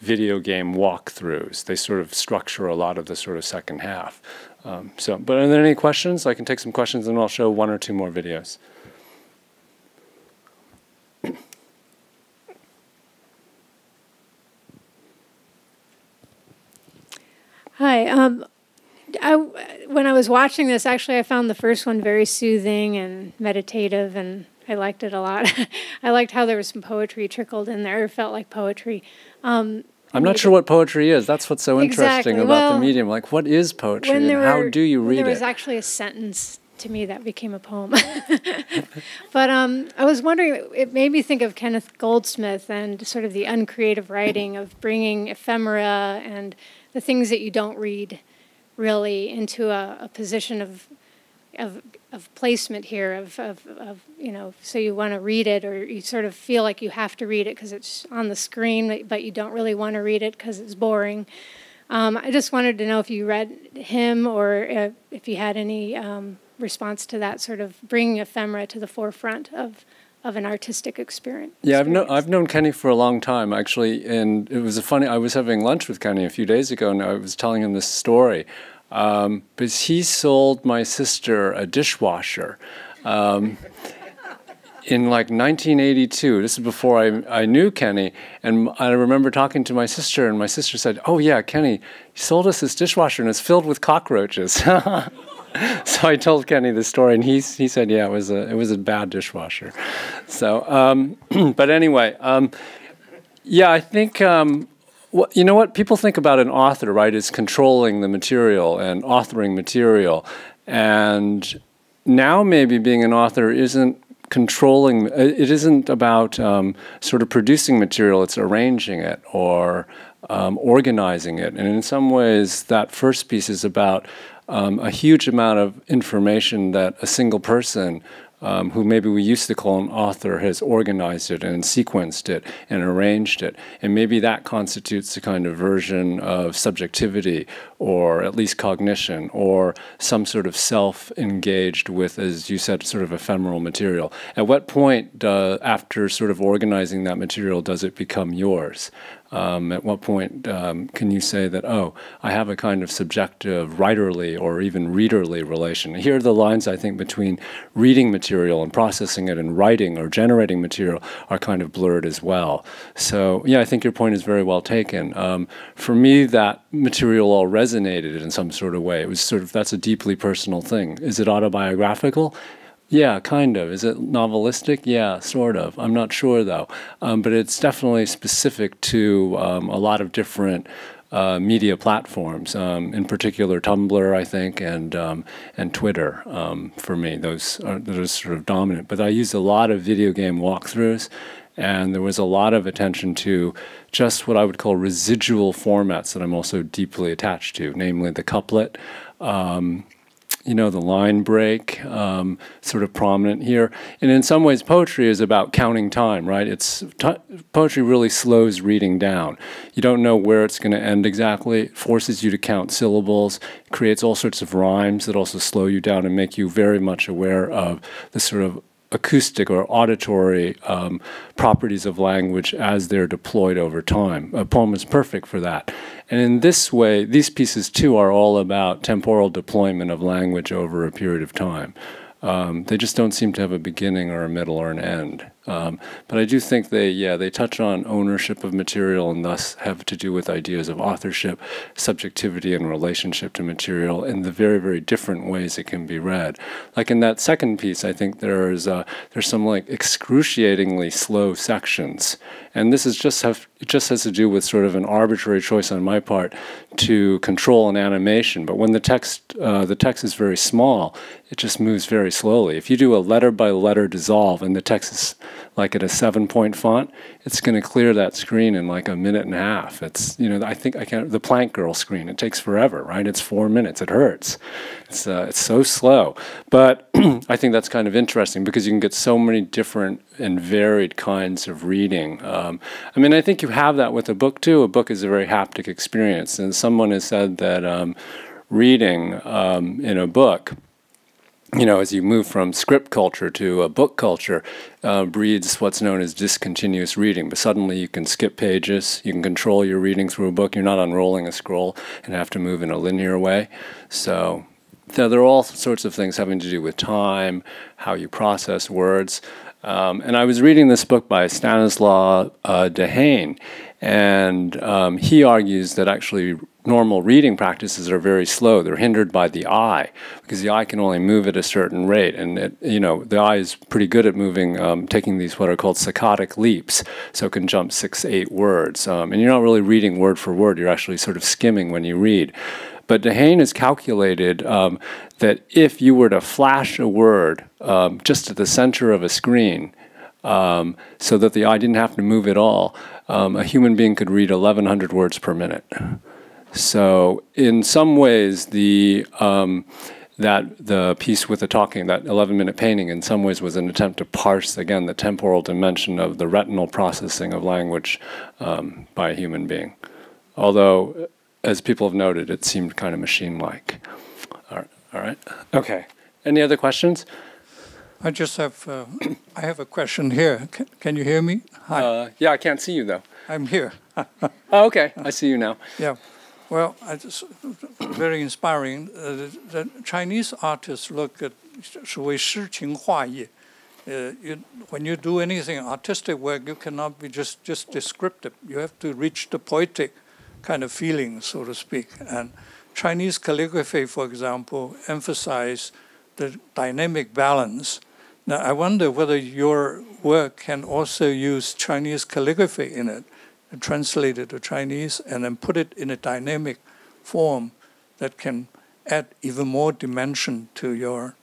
video game walkthroughs. They sort of structure a lot of the sort of second half. But are there any questions? I can take some questions, and I'll show one or two more videos. Hi. When I was watching this, actually, I found the first one very soothing and meditative, and I liked it a lot. I liked how there was some poetry trickled in there. It felt like poetry. I'm not sure what poetry is. That's what's so interesting about the medium. Like, what is poetry, and how do you read it? There was actually a sentence to me that became a poem. But I was wondering, it made me think of Kenneth Goldsmith and sort of the uncreative writing of bringing ephemera and the things that you don't read really into a position of placement here, of you know, so you want to read it, or you sort of feel like you have to read it because it's on the screen, but you don't really want to read it because it's boring. I just wanted to know if you read him, or if you had any response to that sort of bringing ephemera to the forefront of an artistic experience. Yeah, I've known Kenny for a long time, actually, and it was I was having lunch with Kenny a few days ago, and I was telling him this story, because he sold my sister a dishwasher in like 1982. This is before I knew Kenny, and I remember talking to my sister, and my sister said, oh yeah, Kenny sold us this dishwasher, and it's filled with cockroaches. So I told Kenny the story, and he said, "Yeah, it was a bad dishwasher." So, but anyway, Yeah, I think, you know what people think about an author, right, is controlling the material and authoring material. And now maybe being an author isn't controlling, it isn't about sort of producing material, it's arranging it or organizing it. And in some ways, that first piece is about a huge amount of information that a single person who maybe we used to call an author has organized it and sequenced it and arranged it. And maybe that constitutes a kind of version of subjectivity or at least cognition or some sort of self engaged with, as you said, sort of ephemeral material. At what point, after sort of organizing that material, does it become yours? At what point can you say that, oh, I have a kind of subjective writerly or even readerly relation? Here are the lines, I think, between reading material and processing it and writing or generating material are kind of blurred as well. So, yeah, I think your point is very well taken. For me, that material all resonated in some sort of way. It was sort of, that's a deeply personal thing. Is it autobiographical? Yeah, kind of. Is it novelistic? Yeah, sort of. I'm not sure, though. But it's definitely specific to a lot of different media platforms, in particular Tumblr, I think, and Twitter for me. Those are sort of dominant. But I used a lot of video game walkthroughs, and there was a lot of attention to just what I would call residual formats that I'm also deeply attached to, namely the couplet, you know, the line break, sort of prominent here. And in some ways, poetry is about counting time, right? Poetry really slows reading down. You don't know where it's going to end exactly. It forces you to count syllables, creates all sorts of rhymes that also slow you down and make you very much aware of the sort of acoustic or auditory properties of language as they're deployed over time. A poem is perfect for that. And in this way, these pieces too are all about temporal deployment of language over a period of time. They just don't seem to have a beginning or a middle or an end. But I do think they touch on ownership of material and thus have to do with ideas of authorship, subjectivity, and relationship to material in the very, very different ways it can be read. Like in that second piece, I think there's some like excruciatingly slow sections. And this is just has to do with sort of an arbitrary choice on my part to control an animation. But when the text is very small, it just moves very slowly. If you do a letter by letter dissolve and the text is like at a 7-point font, it's going to clear that screen in like a minute and a half. It's, you know, I think the Plank Girl screen, it takes forever, right? It's 4 minutes. It hurts. It's so slow. But I think that's kind of interesting because you can get so many different and varied kinds of reading. I mean, I think you have that with a book too. A book is a very haptic experience. And someone has said that reading in a book, you know, as you move from script culture to a book culture, breeds what's known as discontinuous reading. But suddenly you can skip pages, you can control your reading through a book, you're not unrolling a scroll and have to move in a linear way. So there are all sorts of things having to do with time, how you process words. And I was reading this book by Stanislaw Dehaene, and he argues that actually normal reading practices are very slow. They're hindered by the eye because the eye can only move at a certain rate. And, the eye is pretty good at moving, taking these what are called saccadic leaps. So it can jump 6, 8 words. And you're not really reading word for word. You're actually sort of skimming when you read. But Dehaene has calculated that if you were to flash a word just at the center of a screen so that the eye didn't have to move at all, a human being could read 1,100 words per minute. So in some ways, the piece with the talking, that 11-minute painting, in some ways was an attempt to parse, again, the temporal dimension of the retinal processing of language by a human being. Although, as people have noted, it seemed kind of machine-like. All right. Okay. Any other questions? I just have I have a question here. Can you hear me? Hi. Yeah, I can't see you though. I'm here. Oh, okay. I see you now. Yeah. Well, it's very inspiring. The Chinese artists look at when you do anything artistic work, you cannot be just descriptive. You have to reach the poetic kind of feeling, so to speak. And Chinese calligraphy, for example, emphasize the dynamic balance. Now, I wonder whether your work can also use Chinese calligraphy in it. and translate it to Chinese and then put it in a dynamic form that can add even more dimension to your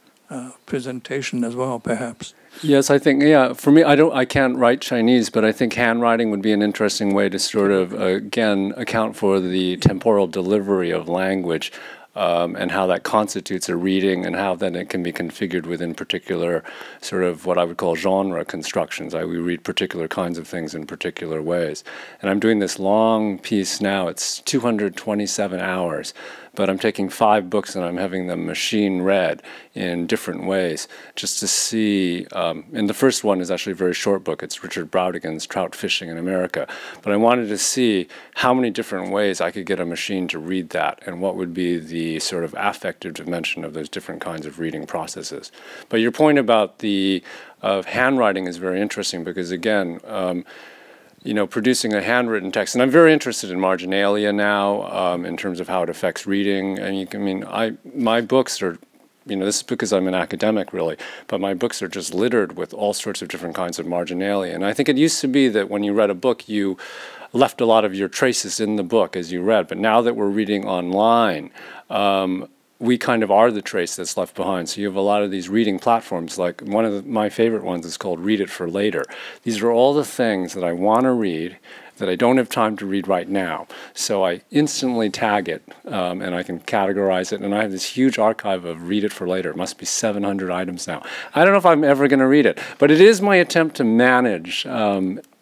presentation as well, perhaps. Yes, I think, yeah, for me, I can't write Chinese, but I think handwriting would be an interesting way to sort of, again, account for the temporal delivery of language and how that constitutes a reading and how then it can be configured within particular sort of what I would call genre constructions. We read particular kinds of things in particular ways. And I'm doing this long piece now. It's 227 hours. But I'm taking 5 books and I'm having them machine read in different ways just to see, and the first one is actually a very short book. It's Richard Brautigan's Trout Fishing in America. But I wanted to see how many different ways I could get a machine to read that and what would be the sort of affective dimension of those different kinds of reading processes. But your point about the handwriting is very interesting because, again, you know, producing a handwritten text. And I'm very interested in marginalia now in terms of how it affects reading. And I mean, my books are, you know, this is because I'm an academic really, but my books are just littered with all sorts of different kinds of marginalia. And I think it used to be that when you read a book, you left a lot of your traces in the book as you read. But now that we're reading online, we kind of are the trace that's left behind. So you have a lot of these reading platforms, like one of my favorite ones is called Read It For Later. These are all the things that I want to read that I don't have time to read right now. So I instantly tag it, and I can categorize it, and I have this huge archive of Read It For Later. It must be 700 items now. I don't know if I'm ever going to read it, but it is my attempt to manage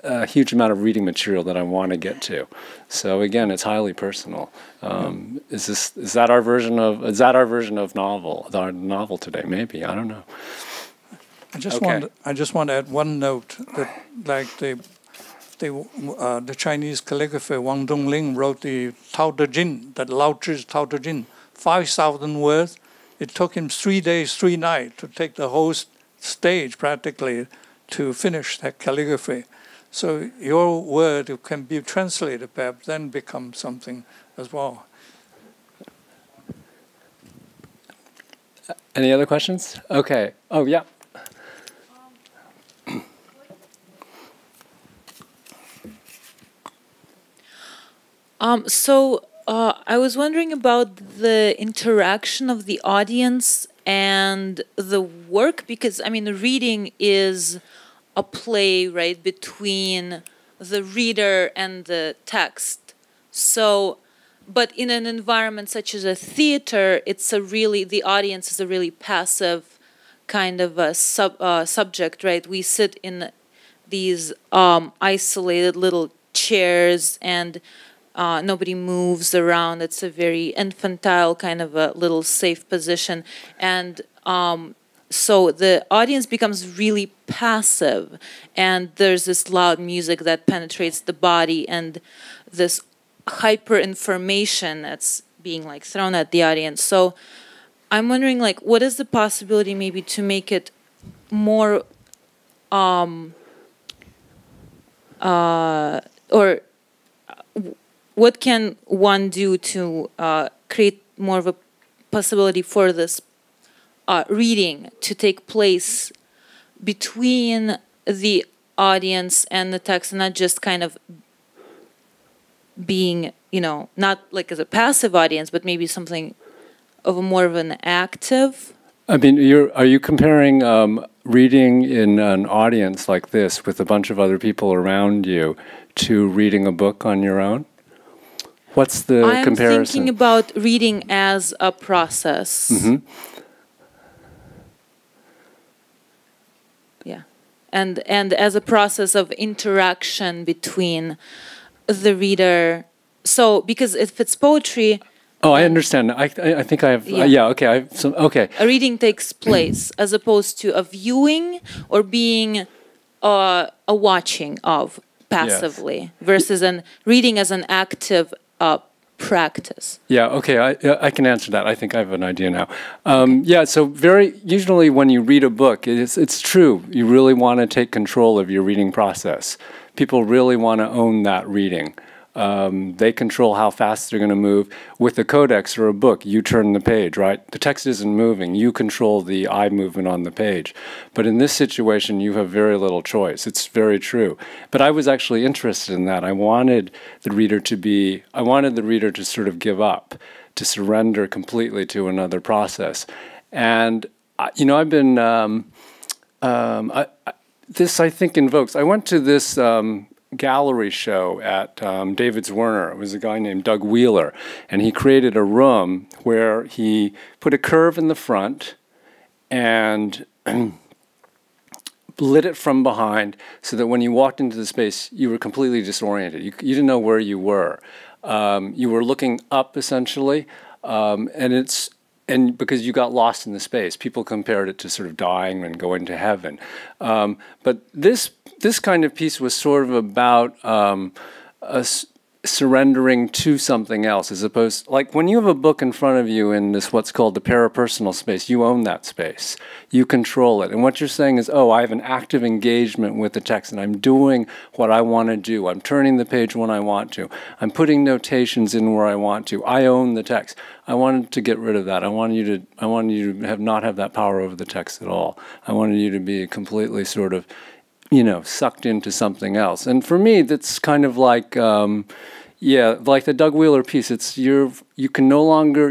a huge amount of reading material that I want to get to. So again, it's highly personal. Is that our version of novel? Our novel today, maybe, I don't know. I just want to add one note that, like, the Chinese calligrapher Wang Dongling wrote the Tao Te Jin, that Lao Tzu's Tao Te Jin, 5,000 words. It took him 3 days, 3 nights to take the whole stage practically to finish that calligraphy. So your word can be translated, perhaps, then become something as well. Any other questions? Okay. Oh, yeah. I was wondering about the interaction of the audience and the work, because, I mean, the reading is a play, right, between the reader and the text. So, but in an environment such as a theater, it's a really, the audience is a really passive kind of a subject, right? We sit in these isolated little chairs and nobody moves around. It's a very infantile kind of a little safe position. And so the audience becomes really passive, and there's this loud music that penetrates the body and this hyper information that's being like thrown at the audience. So I'm wondering, like, what is the possibility maybe to make it more or what can one do to create more of a possibility for this reading to take place between the audience and the text, and not just kind of being, you know, not like as a passive audience, but maybe something of a more of an active. I mean, are you comparing reading in an audience like this with a bunch of other people around you to reading a book on your own? What's the comparison? I'm thinking about reading as a process. Mm-hmm. And as a process of interaction between the reader. So, because if it's poetry... Oh, I understand. I think I have... Yeah, okay. A reading takes place as opposed to a viewing or being a watching of passively, yes, versus a reading as an active practice. Yeah, okay, I can answer that. I think I have an idea now. Yeah, so usually when you read a book, it's true, you really want to take control of your reading process. People really want to own that reading. They control how fast they're going to move. With a codex or a book, you turn the page, right? The text isn't moving. You control the eye movement on the page. But in this situation, you have very little choice. It's very true. But I was actually interested in that. I wanted the reader to sort of give up, to surrender completely to another process. And, you know, I've been, this I think invokes, I went to this gallery show at David's Werner. It was a guy named Doug Wheeler, and he created a room where he put a curve in the front and lit it from behind so that when you walked into the space, you were completely disoriented. You didn't know where you were. You were looking up, essentially, and because you got lost in the space. People compared it to sort of dying and going to heaven. But this kind of piece was sort of about surrendering to something else, as opposed, like when you have a book in front of you in this what's called the parapersonal space, you own that space. You control it. And what you're saying is, oh, I have an active engagement with the text and I'm doing what I want to do. I'm turning the page when I want to. I'm putting notations in where I want to. I own the text. I wanted to get rid of that. I wanted you to not have that power over the text at all. I wanted you to be completely sort of, you know, sucked into something else. And for me, that's kind of like, yeah, like the Doug Wheeler piece. It's you no longer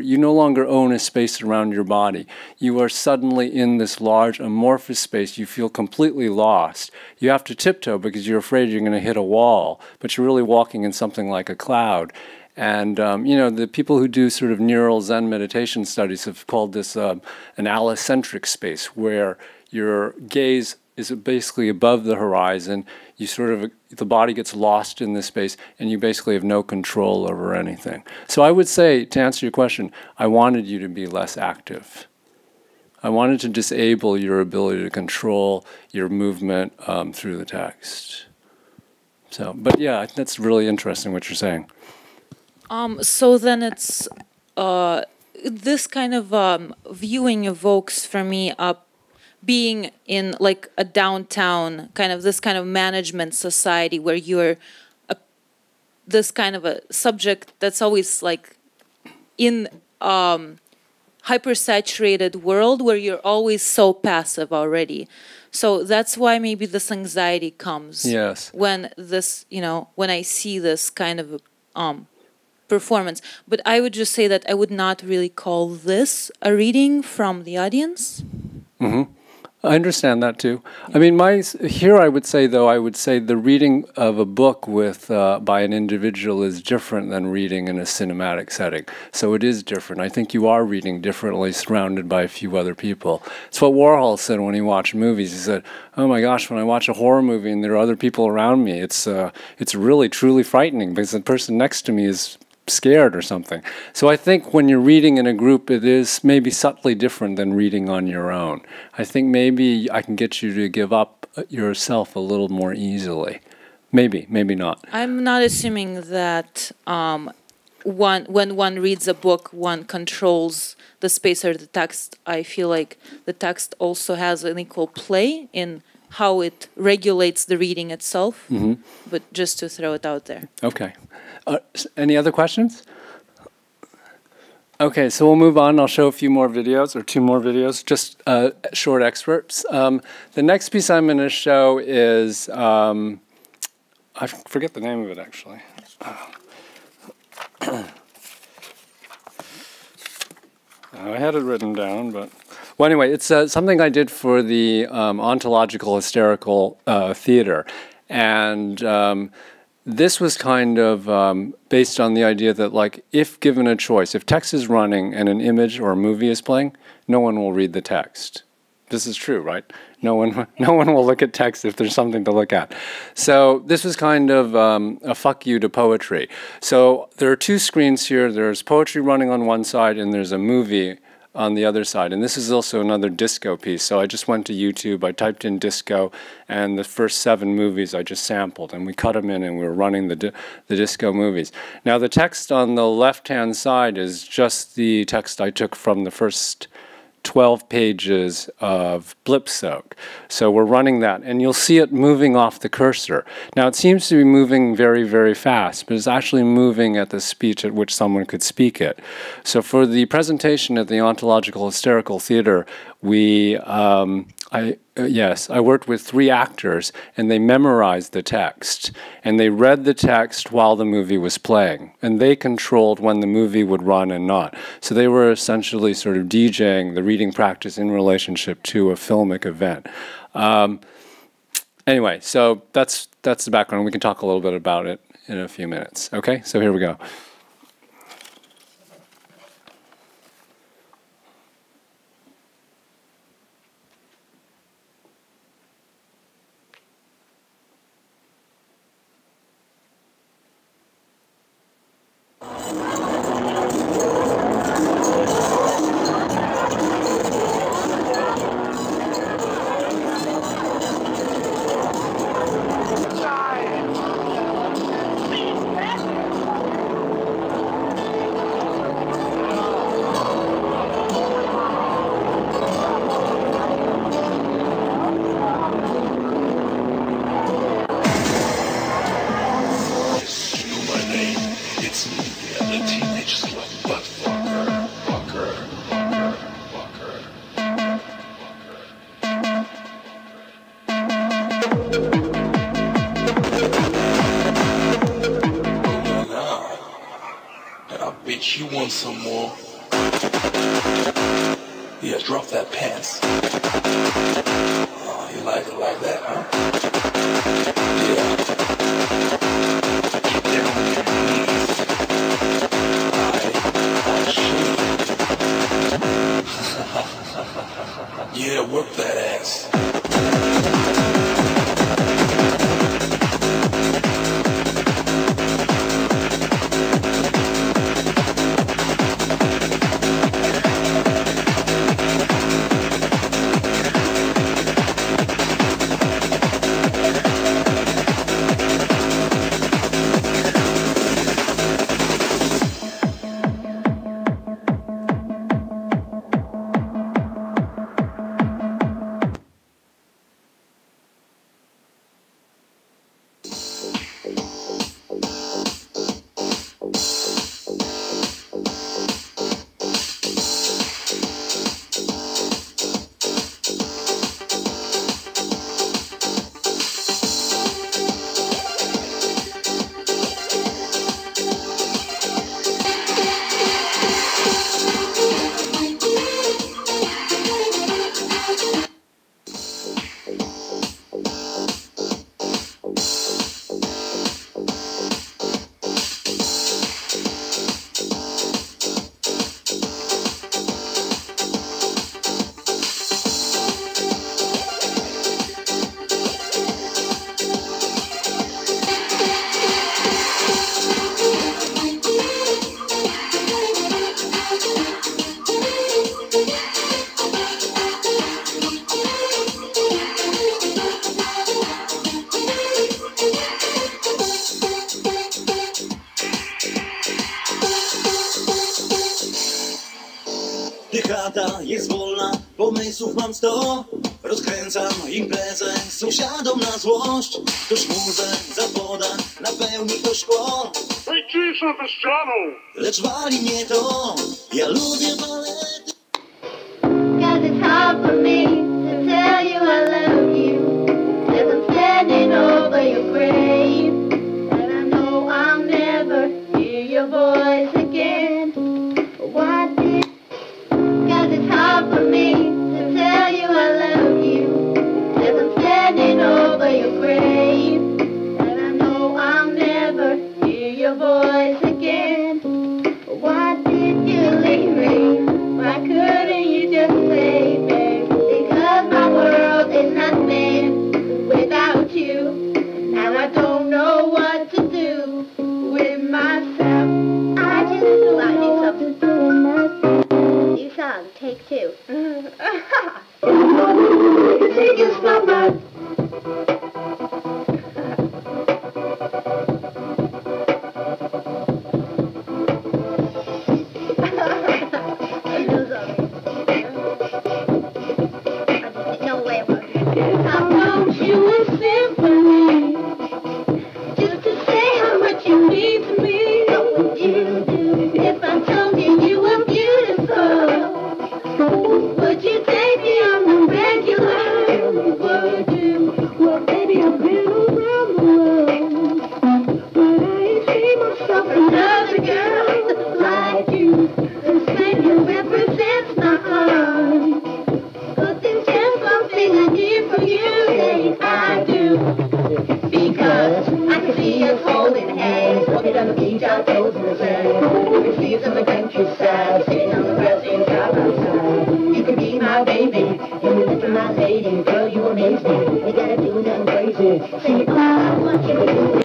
own a space around your body. You are suddenly in this large amorphous space. You feel completely lost. You have to tiptoe because you're afraid you're going to hit a wall, but you're really walking in something like a cloud. And, you know, the people who do sort of neural Zen meditation studies have called this an allocentric space, where your gaze is basically above the horizon. You sort of, the body gets lost in this space and you basically have no control over anything. So I would say, to answer your question, I wanted you to be less active. I wanted to disable your ability to control your movement through the text. So, but yeah, that's really interesting what you're saying. So then it's, this kind of viewing evokes for me up being in like a downtown, kind of this kind of management society where you're this kind of a subject that's always like in hypersaturated world where you're always so passive already. So that's why maybe this anxiety comes. Yes. When this, you know, when I see this kind of performance. But I would just say that I would not really call this a reading from the audience. Mm-hmm. I understand that too. I mean, here I would say, though, I would say the reading of a book with by an individual is different than reading in a cinematic setting. So it is different. I think you are reading differently, surrounded by a few other people. It's what Warhol said when he watched movies. He said, "Oh my gosh, when I watch a horror movie and there are other people around me, it's really truly frightening because the person next to me is scared or something." So I think when you're reading in a group, it is maybe subtly different than reading on your own. I think maybe I can get you to give up yourself a little more easily. Maybe, maybe not. I'm not assuming that when one reads a book, one controls the space or the text. I feel like the text also has an equal play in how it regulates the reading itself, mm-hmm. But just to throw it out there. Okay. Any other questions? Okay, so we'll move on. I'll show a few more videos, or 2 more videos, just short excerpts. The next piece I'm going to show is, I forget the name of it, actually. I had it written down, but... Well, anyway, it's something I did for the Ontological Hysterical Theater. And this was kind of based on the idea that, like, if given a choice, if text is running and an image or a movie is playing, no one will read the text. This is true, right? No one will look at text if there's something to look at. So this was kind of a fuck you to poetry. So there are 2 screens here. There's poetry running on one side, and there's a movie on the other side. And this is also another disco piece. So I just went to YouTube, I typed in disco, and the first 7 movies I just sampled, and we cut them in and we were running the disco movies. Now the text on the left-hand side is just the text I took from the first 12 pages of blip soak. So we're running that, and you'll see it moving off the cursor. Now it seems to be moving very, very fast, but it's actually moving at the speech at which someone could speak it. So for the presentation at the Ontological Hysterical Theater, we, I worked with 3 actors, and they memorized the text. And they read the text while the movie was playing. And they controlled when the movie would run and not. So they were essentially sort of DJing the reading practice in relationship to a filmic event. Anyway, so that's the background. We can talk a little bit about it in a few minutes. Okay, so here we go. Słucham sto, rozkręcam imprezę sąsiadom na złość. Tuż muzę zawoda napełni to szkło. Ej, cisza ze ścianą! Lecz wali mnie to, ja lubię balety. Cause it's hard for me to tell you I love you, as I'm standing over your grave, and I know I'll never hear your voice again. But why did? Cause it's hard for me. Couldn't you just say, babe, because my world is not Because I can see us holding hands, walking on the beach, our toes in the sand. We can see us on the countryside, sitting on the grass in outside. You can be my baby, you're a different lady, girl, you amaze me. We gotta do nothing crazy. Say, oh, I want you to do it.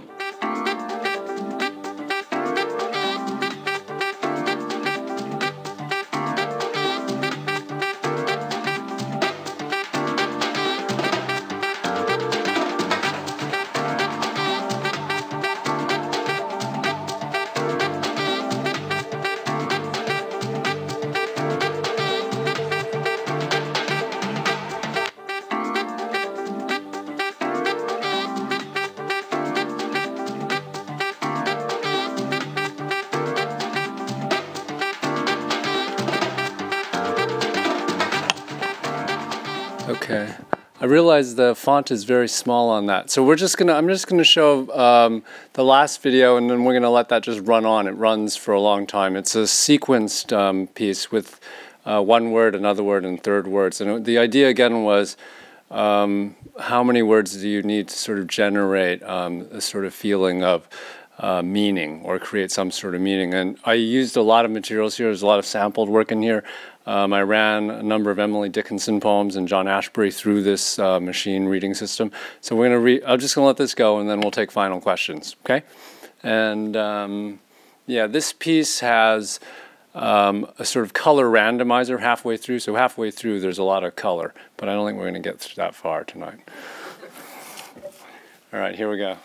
Okay, I realize the font is very small on that. So we're just gonna, I'm just gonna show the last video, and then we're gonna let that just run on. It runs for a long time. It's a sequenced piece with one word, another word, and third words. And the idea again was how many words do you need to sort of generate a sort of feeling of meaning or create some sort of meaning. And I used a lot of materials here. There's a lot of sampled work in here. I ran a number of Emily Dickinson poems and John Ashbery through this machine reading system. So we're gonna I'm just gonna let this go, and then we'll take final questions, okay? And yeah, this piece has a sort of color randomizer halfway through. So halfway through, there's a lot of color, but I don't think we're gonna get that far tonight. All right, here we go.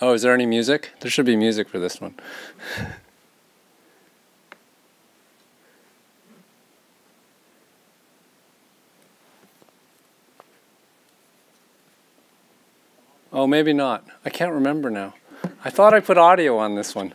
Oh, is there any music? There should be music for this one. Oh, maybe not. I can't remember now. I thought I put audio on this one.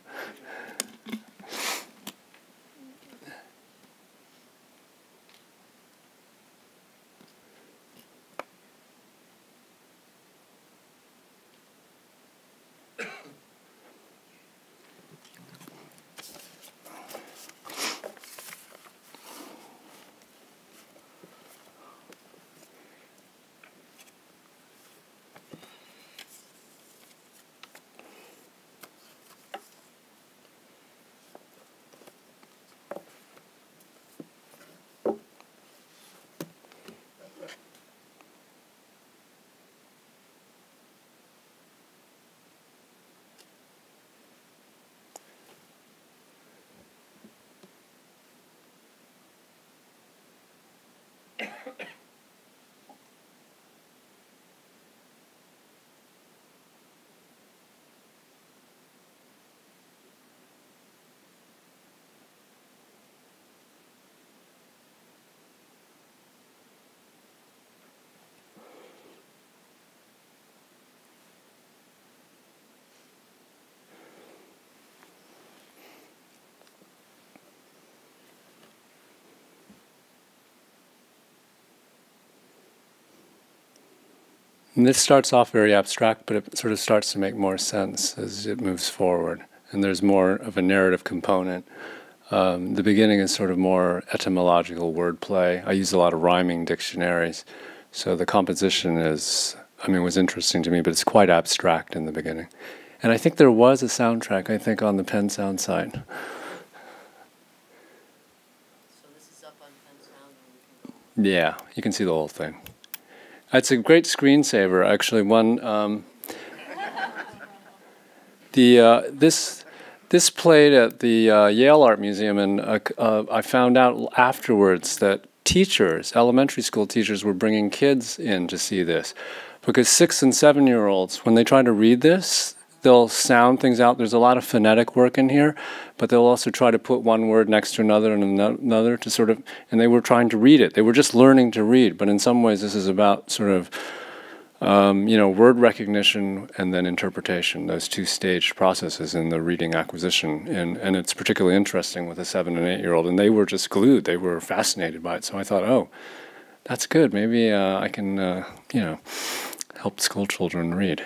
And this starts off very abstract, but it sort of starts to make more sense as it moves forward. And there's more of a narrative component. The beginning is sort of more etymological wordplay. I use a lot of rhyming dictionaries. So the composition is, I mean, was interesting to me, but it's quite abstract in the beginning. And I think there was a soundtrack, I think, on the Penn Sound site. So this is up on Penn Sound? And you can go. Yeah, you can see the whole thing. It's a great screensaver, actually. One, this played at the Yale Art Museum, and I found out afterwards that teachers, elementary school teachers, were bringing kids in to see this, because 6- and 7-year-olds, when they try to read this, they'll sound things out. There's a lot of phonetic work in here, but they'll also try to put one word next to another and another to sort of, and they were trying to read it. They were just learning to read, but in some ways this is about sort of, you know, word recognition and then interpretation, those two stage processes in the reading acquisition. And it's particularly interesting with a 7- and 8-year-old, and they were just glued. They were fascinated by it. So I thought, oh, that's good. Maybe I can, you know, help school children read.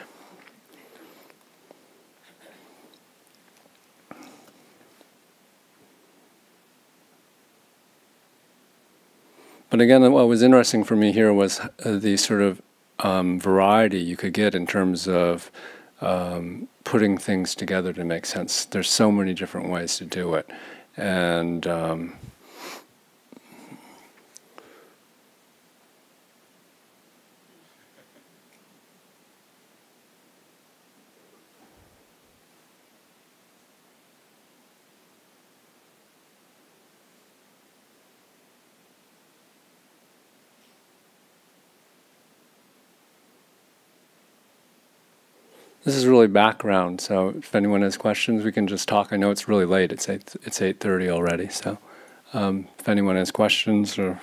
But again, what was interesting for me here was the sort of variety you could get in terms of putting things together to make sense. There's so many different ways to do it. And this is really background, so if anyone has questions, we can just talk. I know it's really late. It's 8:30 already, so if anyone has questions or...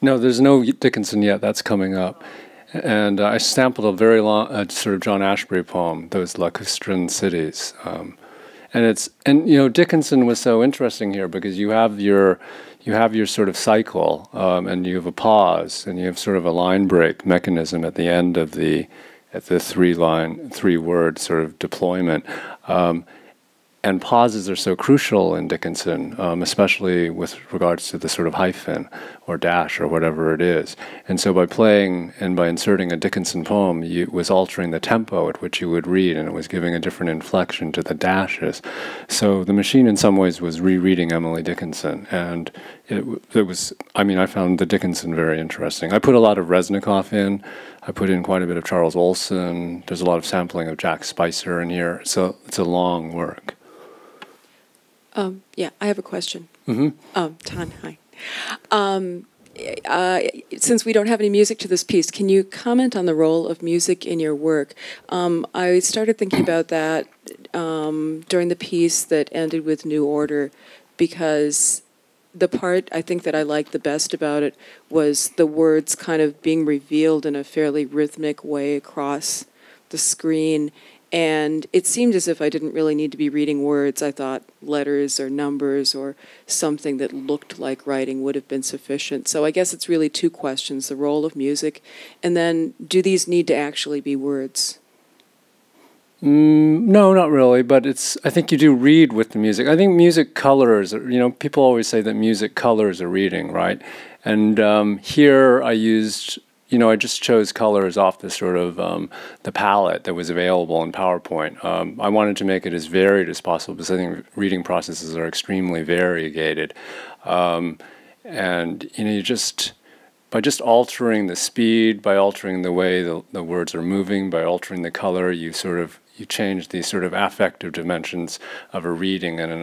No, there's no Dickinson yet. That's coming up. And I sampled a very long, sort of John Ashbery poem, Those Lacustrine Cities. And you know, Dickinson was so interesting here because you have your sort of cycle, and you have a pause, and you have sort of a line break mechanism at the end of the, at the three-word sort of deployment. And pauses are so crucial in Dickinson, especially with regards to the sort of hyphen or dash or whatever it is. And so by playing and by inserting a Dickinson poem, it was altering the tempo at which you would read, and it was giving a different inflection to the dashes. So the machine in some ways was rereading Emily Dickinson, and it was, I mean, I found the Dickinson very interesting. I put a lot of Reznikov in. I put in quite a bit of Charles Olson. There's a lot of sampling of Jack Spicer in here. So it's a long work. Yeah, I have a question. Mm-hmm. Tan, hi. Since we don't have any music to this piece, can you comment on the role of music in your work? I started thinking about that during the piece that ended with New Order, because the part I think that I liked the best about it was the words kind of being revealed in a fairly rhythmic way across the screen. And it seemed as if I didn't really need to be reading words. I thought letters or numbers or something that looked like writing would have been sufficient. So I guess it's really two questions, the role of music, and then do these need to actually be words? No, not really, but it's, I think you do read with the music. I think music colors, you know, people always say that music colors are reading, right? And here I used... You know, I just chose colors off the sort of the palette that was available in PowerPoint. I wanted to make it as varied as possible because I think reading processes are extremely variegated. And, you know, you just, by just altering the speed, by altering the way the words are moving, by altering the color, you sort of, you change the sort of affective dimensions of a reading and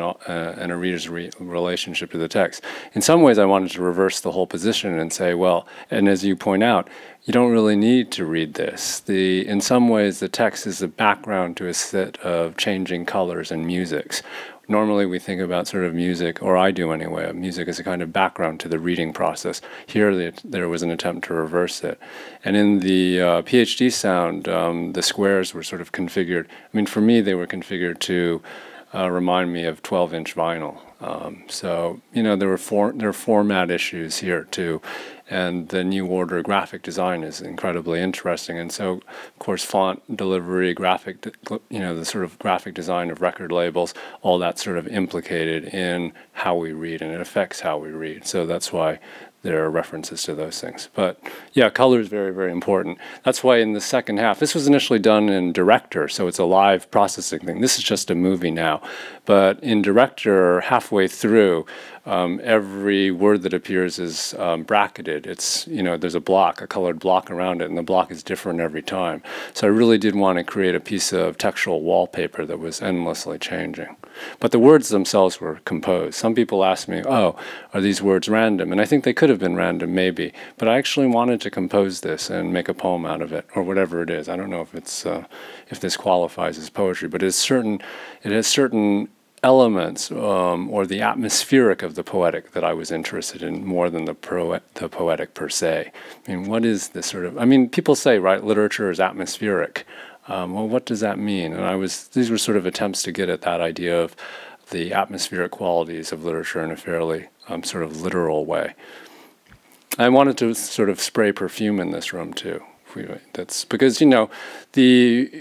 a reader's relationship to the text. In some ways, I wanted to reverse the whole position and say, well, and as you point out, you don't really need to read this. In some ways, the text is the background to a set of changing colors and musics. Normally, we think about sort of music, or I do anyway, music as a kind of background to the reading process. Here, there was an attempt to reverse it. And in the PhD sound, the squares were sort of configured. I mean, for me, they were configured to remind me of 12-inch vinyl. So, you know, there were format issues here, too. And the New Order graphic design is incredibly interesting. And so, of course, font delivery, graphic, you know, the sort of graphic design of record labels, all that sort of implicated in how we read, and it affects how we read. So that's why there are references to those things. But yeah, color is very, very important. That's why in the second half, this was initially done in Director, so it's a live processing thing. This is just a movie now. But in Director, halfway through, every word that appears is bracketed. It's, you know, there's a block, a colored block around it, and the block is different every time. So I really did want to create a piece of textual wallpaper that was endlessly changing. But the words themselves were composed. Some people ask me, oh, are these words random? And I think they could have been random, maybe. But I actually wanted to compose this and make a poem out of it, or whatever it is. I don't know if it's if this qualifies as poetry, but it has certain elements or the atmospheric of the poetic that I was interested in more than the poetic per se. I mean, what is this sort of... I mean, people say, right, literature is atmospheric. Well, what does that mean? And these were sort of attempts to get at that idea of the atmospheric qualities of literature in a fairly sort of literal way. I wanted to sort of spray perfume in this room too. That's because, you know,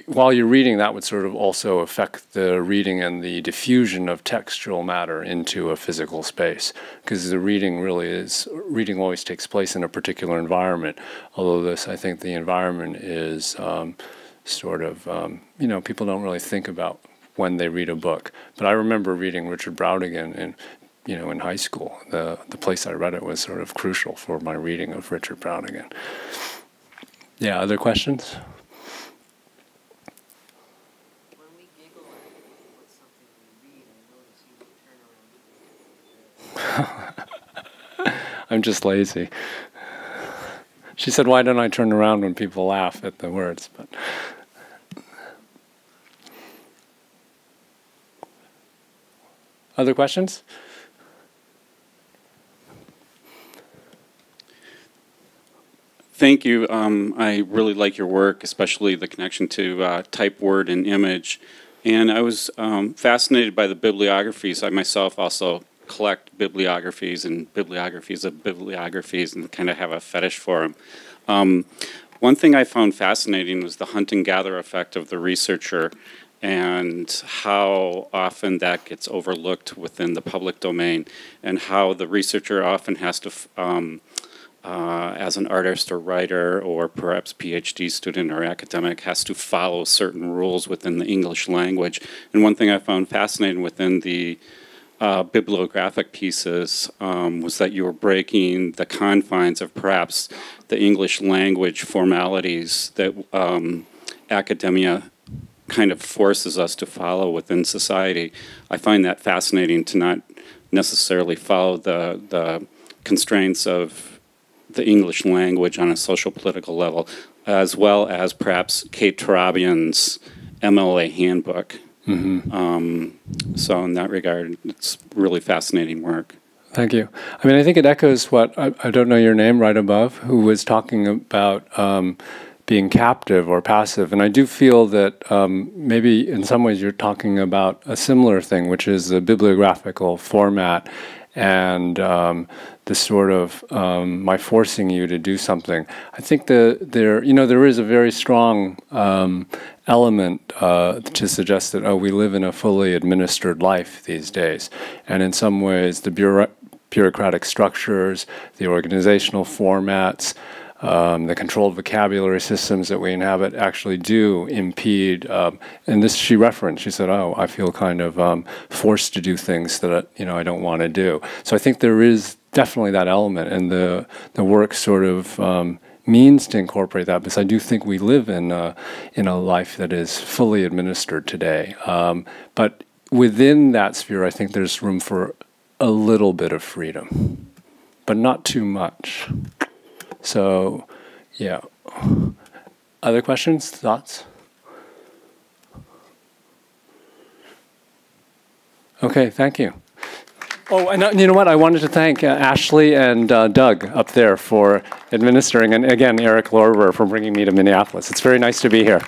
while you're reading, that would sort of also affect the reading and the diffusion of textual matter into a physical space, because the reading always takes place in a particular environment, although I think the environment is sort of, you know, people don't really think about when they read a book. But I remember reading Richard Brautigan in, you know, in high school. The place I read it was sort of crucial for my reading of Richard Brautigan. Yeah, other questions? When we giggle at something we read, I notice you turn around. I'm just lazy. She said, why don't I turn around when people laugh at the words? But other questions? Thank you. I really like your work, especially the connection to type, word, and image. And I was fascinated by the bibliographies. I myself also collect bibliographies and bibliographies of bibliographies and kind of have a fetish for them. One thing I found fascinating was the hunt-and-gather effect of the researcher and how often that gets overlooked within the public domain, and how the researcher often has to as an artist or writer or perhaps PhD student or academic has to follow certain rules within the English language. And one thing I found fascinating within the bibliographic pieces was that you were breaking the confines of perhaps the English language formalities that academia kind of forces us to follow within society. I find that fascinating, to not necessarily follow the constraints of the English language on a social political level, as well as perhaps Kate Turabian's MLA handbook. Mm-hmm. So in that regard, it's really fascinating work. Thank you. I mean, I think it echoes what, I don't know your name right above, who was talking about being captive or passive. And I do feel that maybe in some ways you're talking about a similar thing, which is the bibliographical format and the sort of my forcing you to do something. I think there is a very strong element to suggest that, oh, we live in a fully administered life these days, and in some ways the bureaucratic structures, the organizational formats, the controlled vocabulary systems that we inhabit actually do impede, and this she referenced, she said, oh, I feel kind of forced to do things that I don't want to do. So I think there is definitely that element, and the work sort of means to incorporate that, because I do think we live in a life that is fully administered today. But within that sphere, I think there's room for a little bit of freedom, but not too much. So, yeah. Other questions, thoughts? Okay, thank you. Oh, and you know what? I wanted to thank Ashley and Doug up there for administering, and again, Eric Lorber for bringing me to Minneapolis. It's very nice to be here.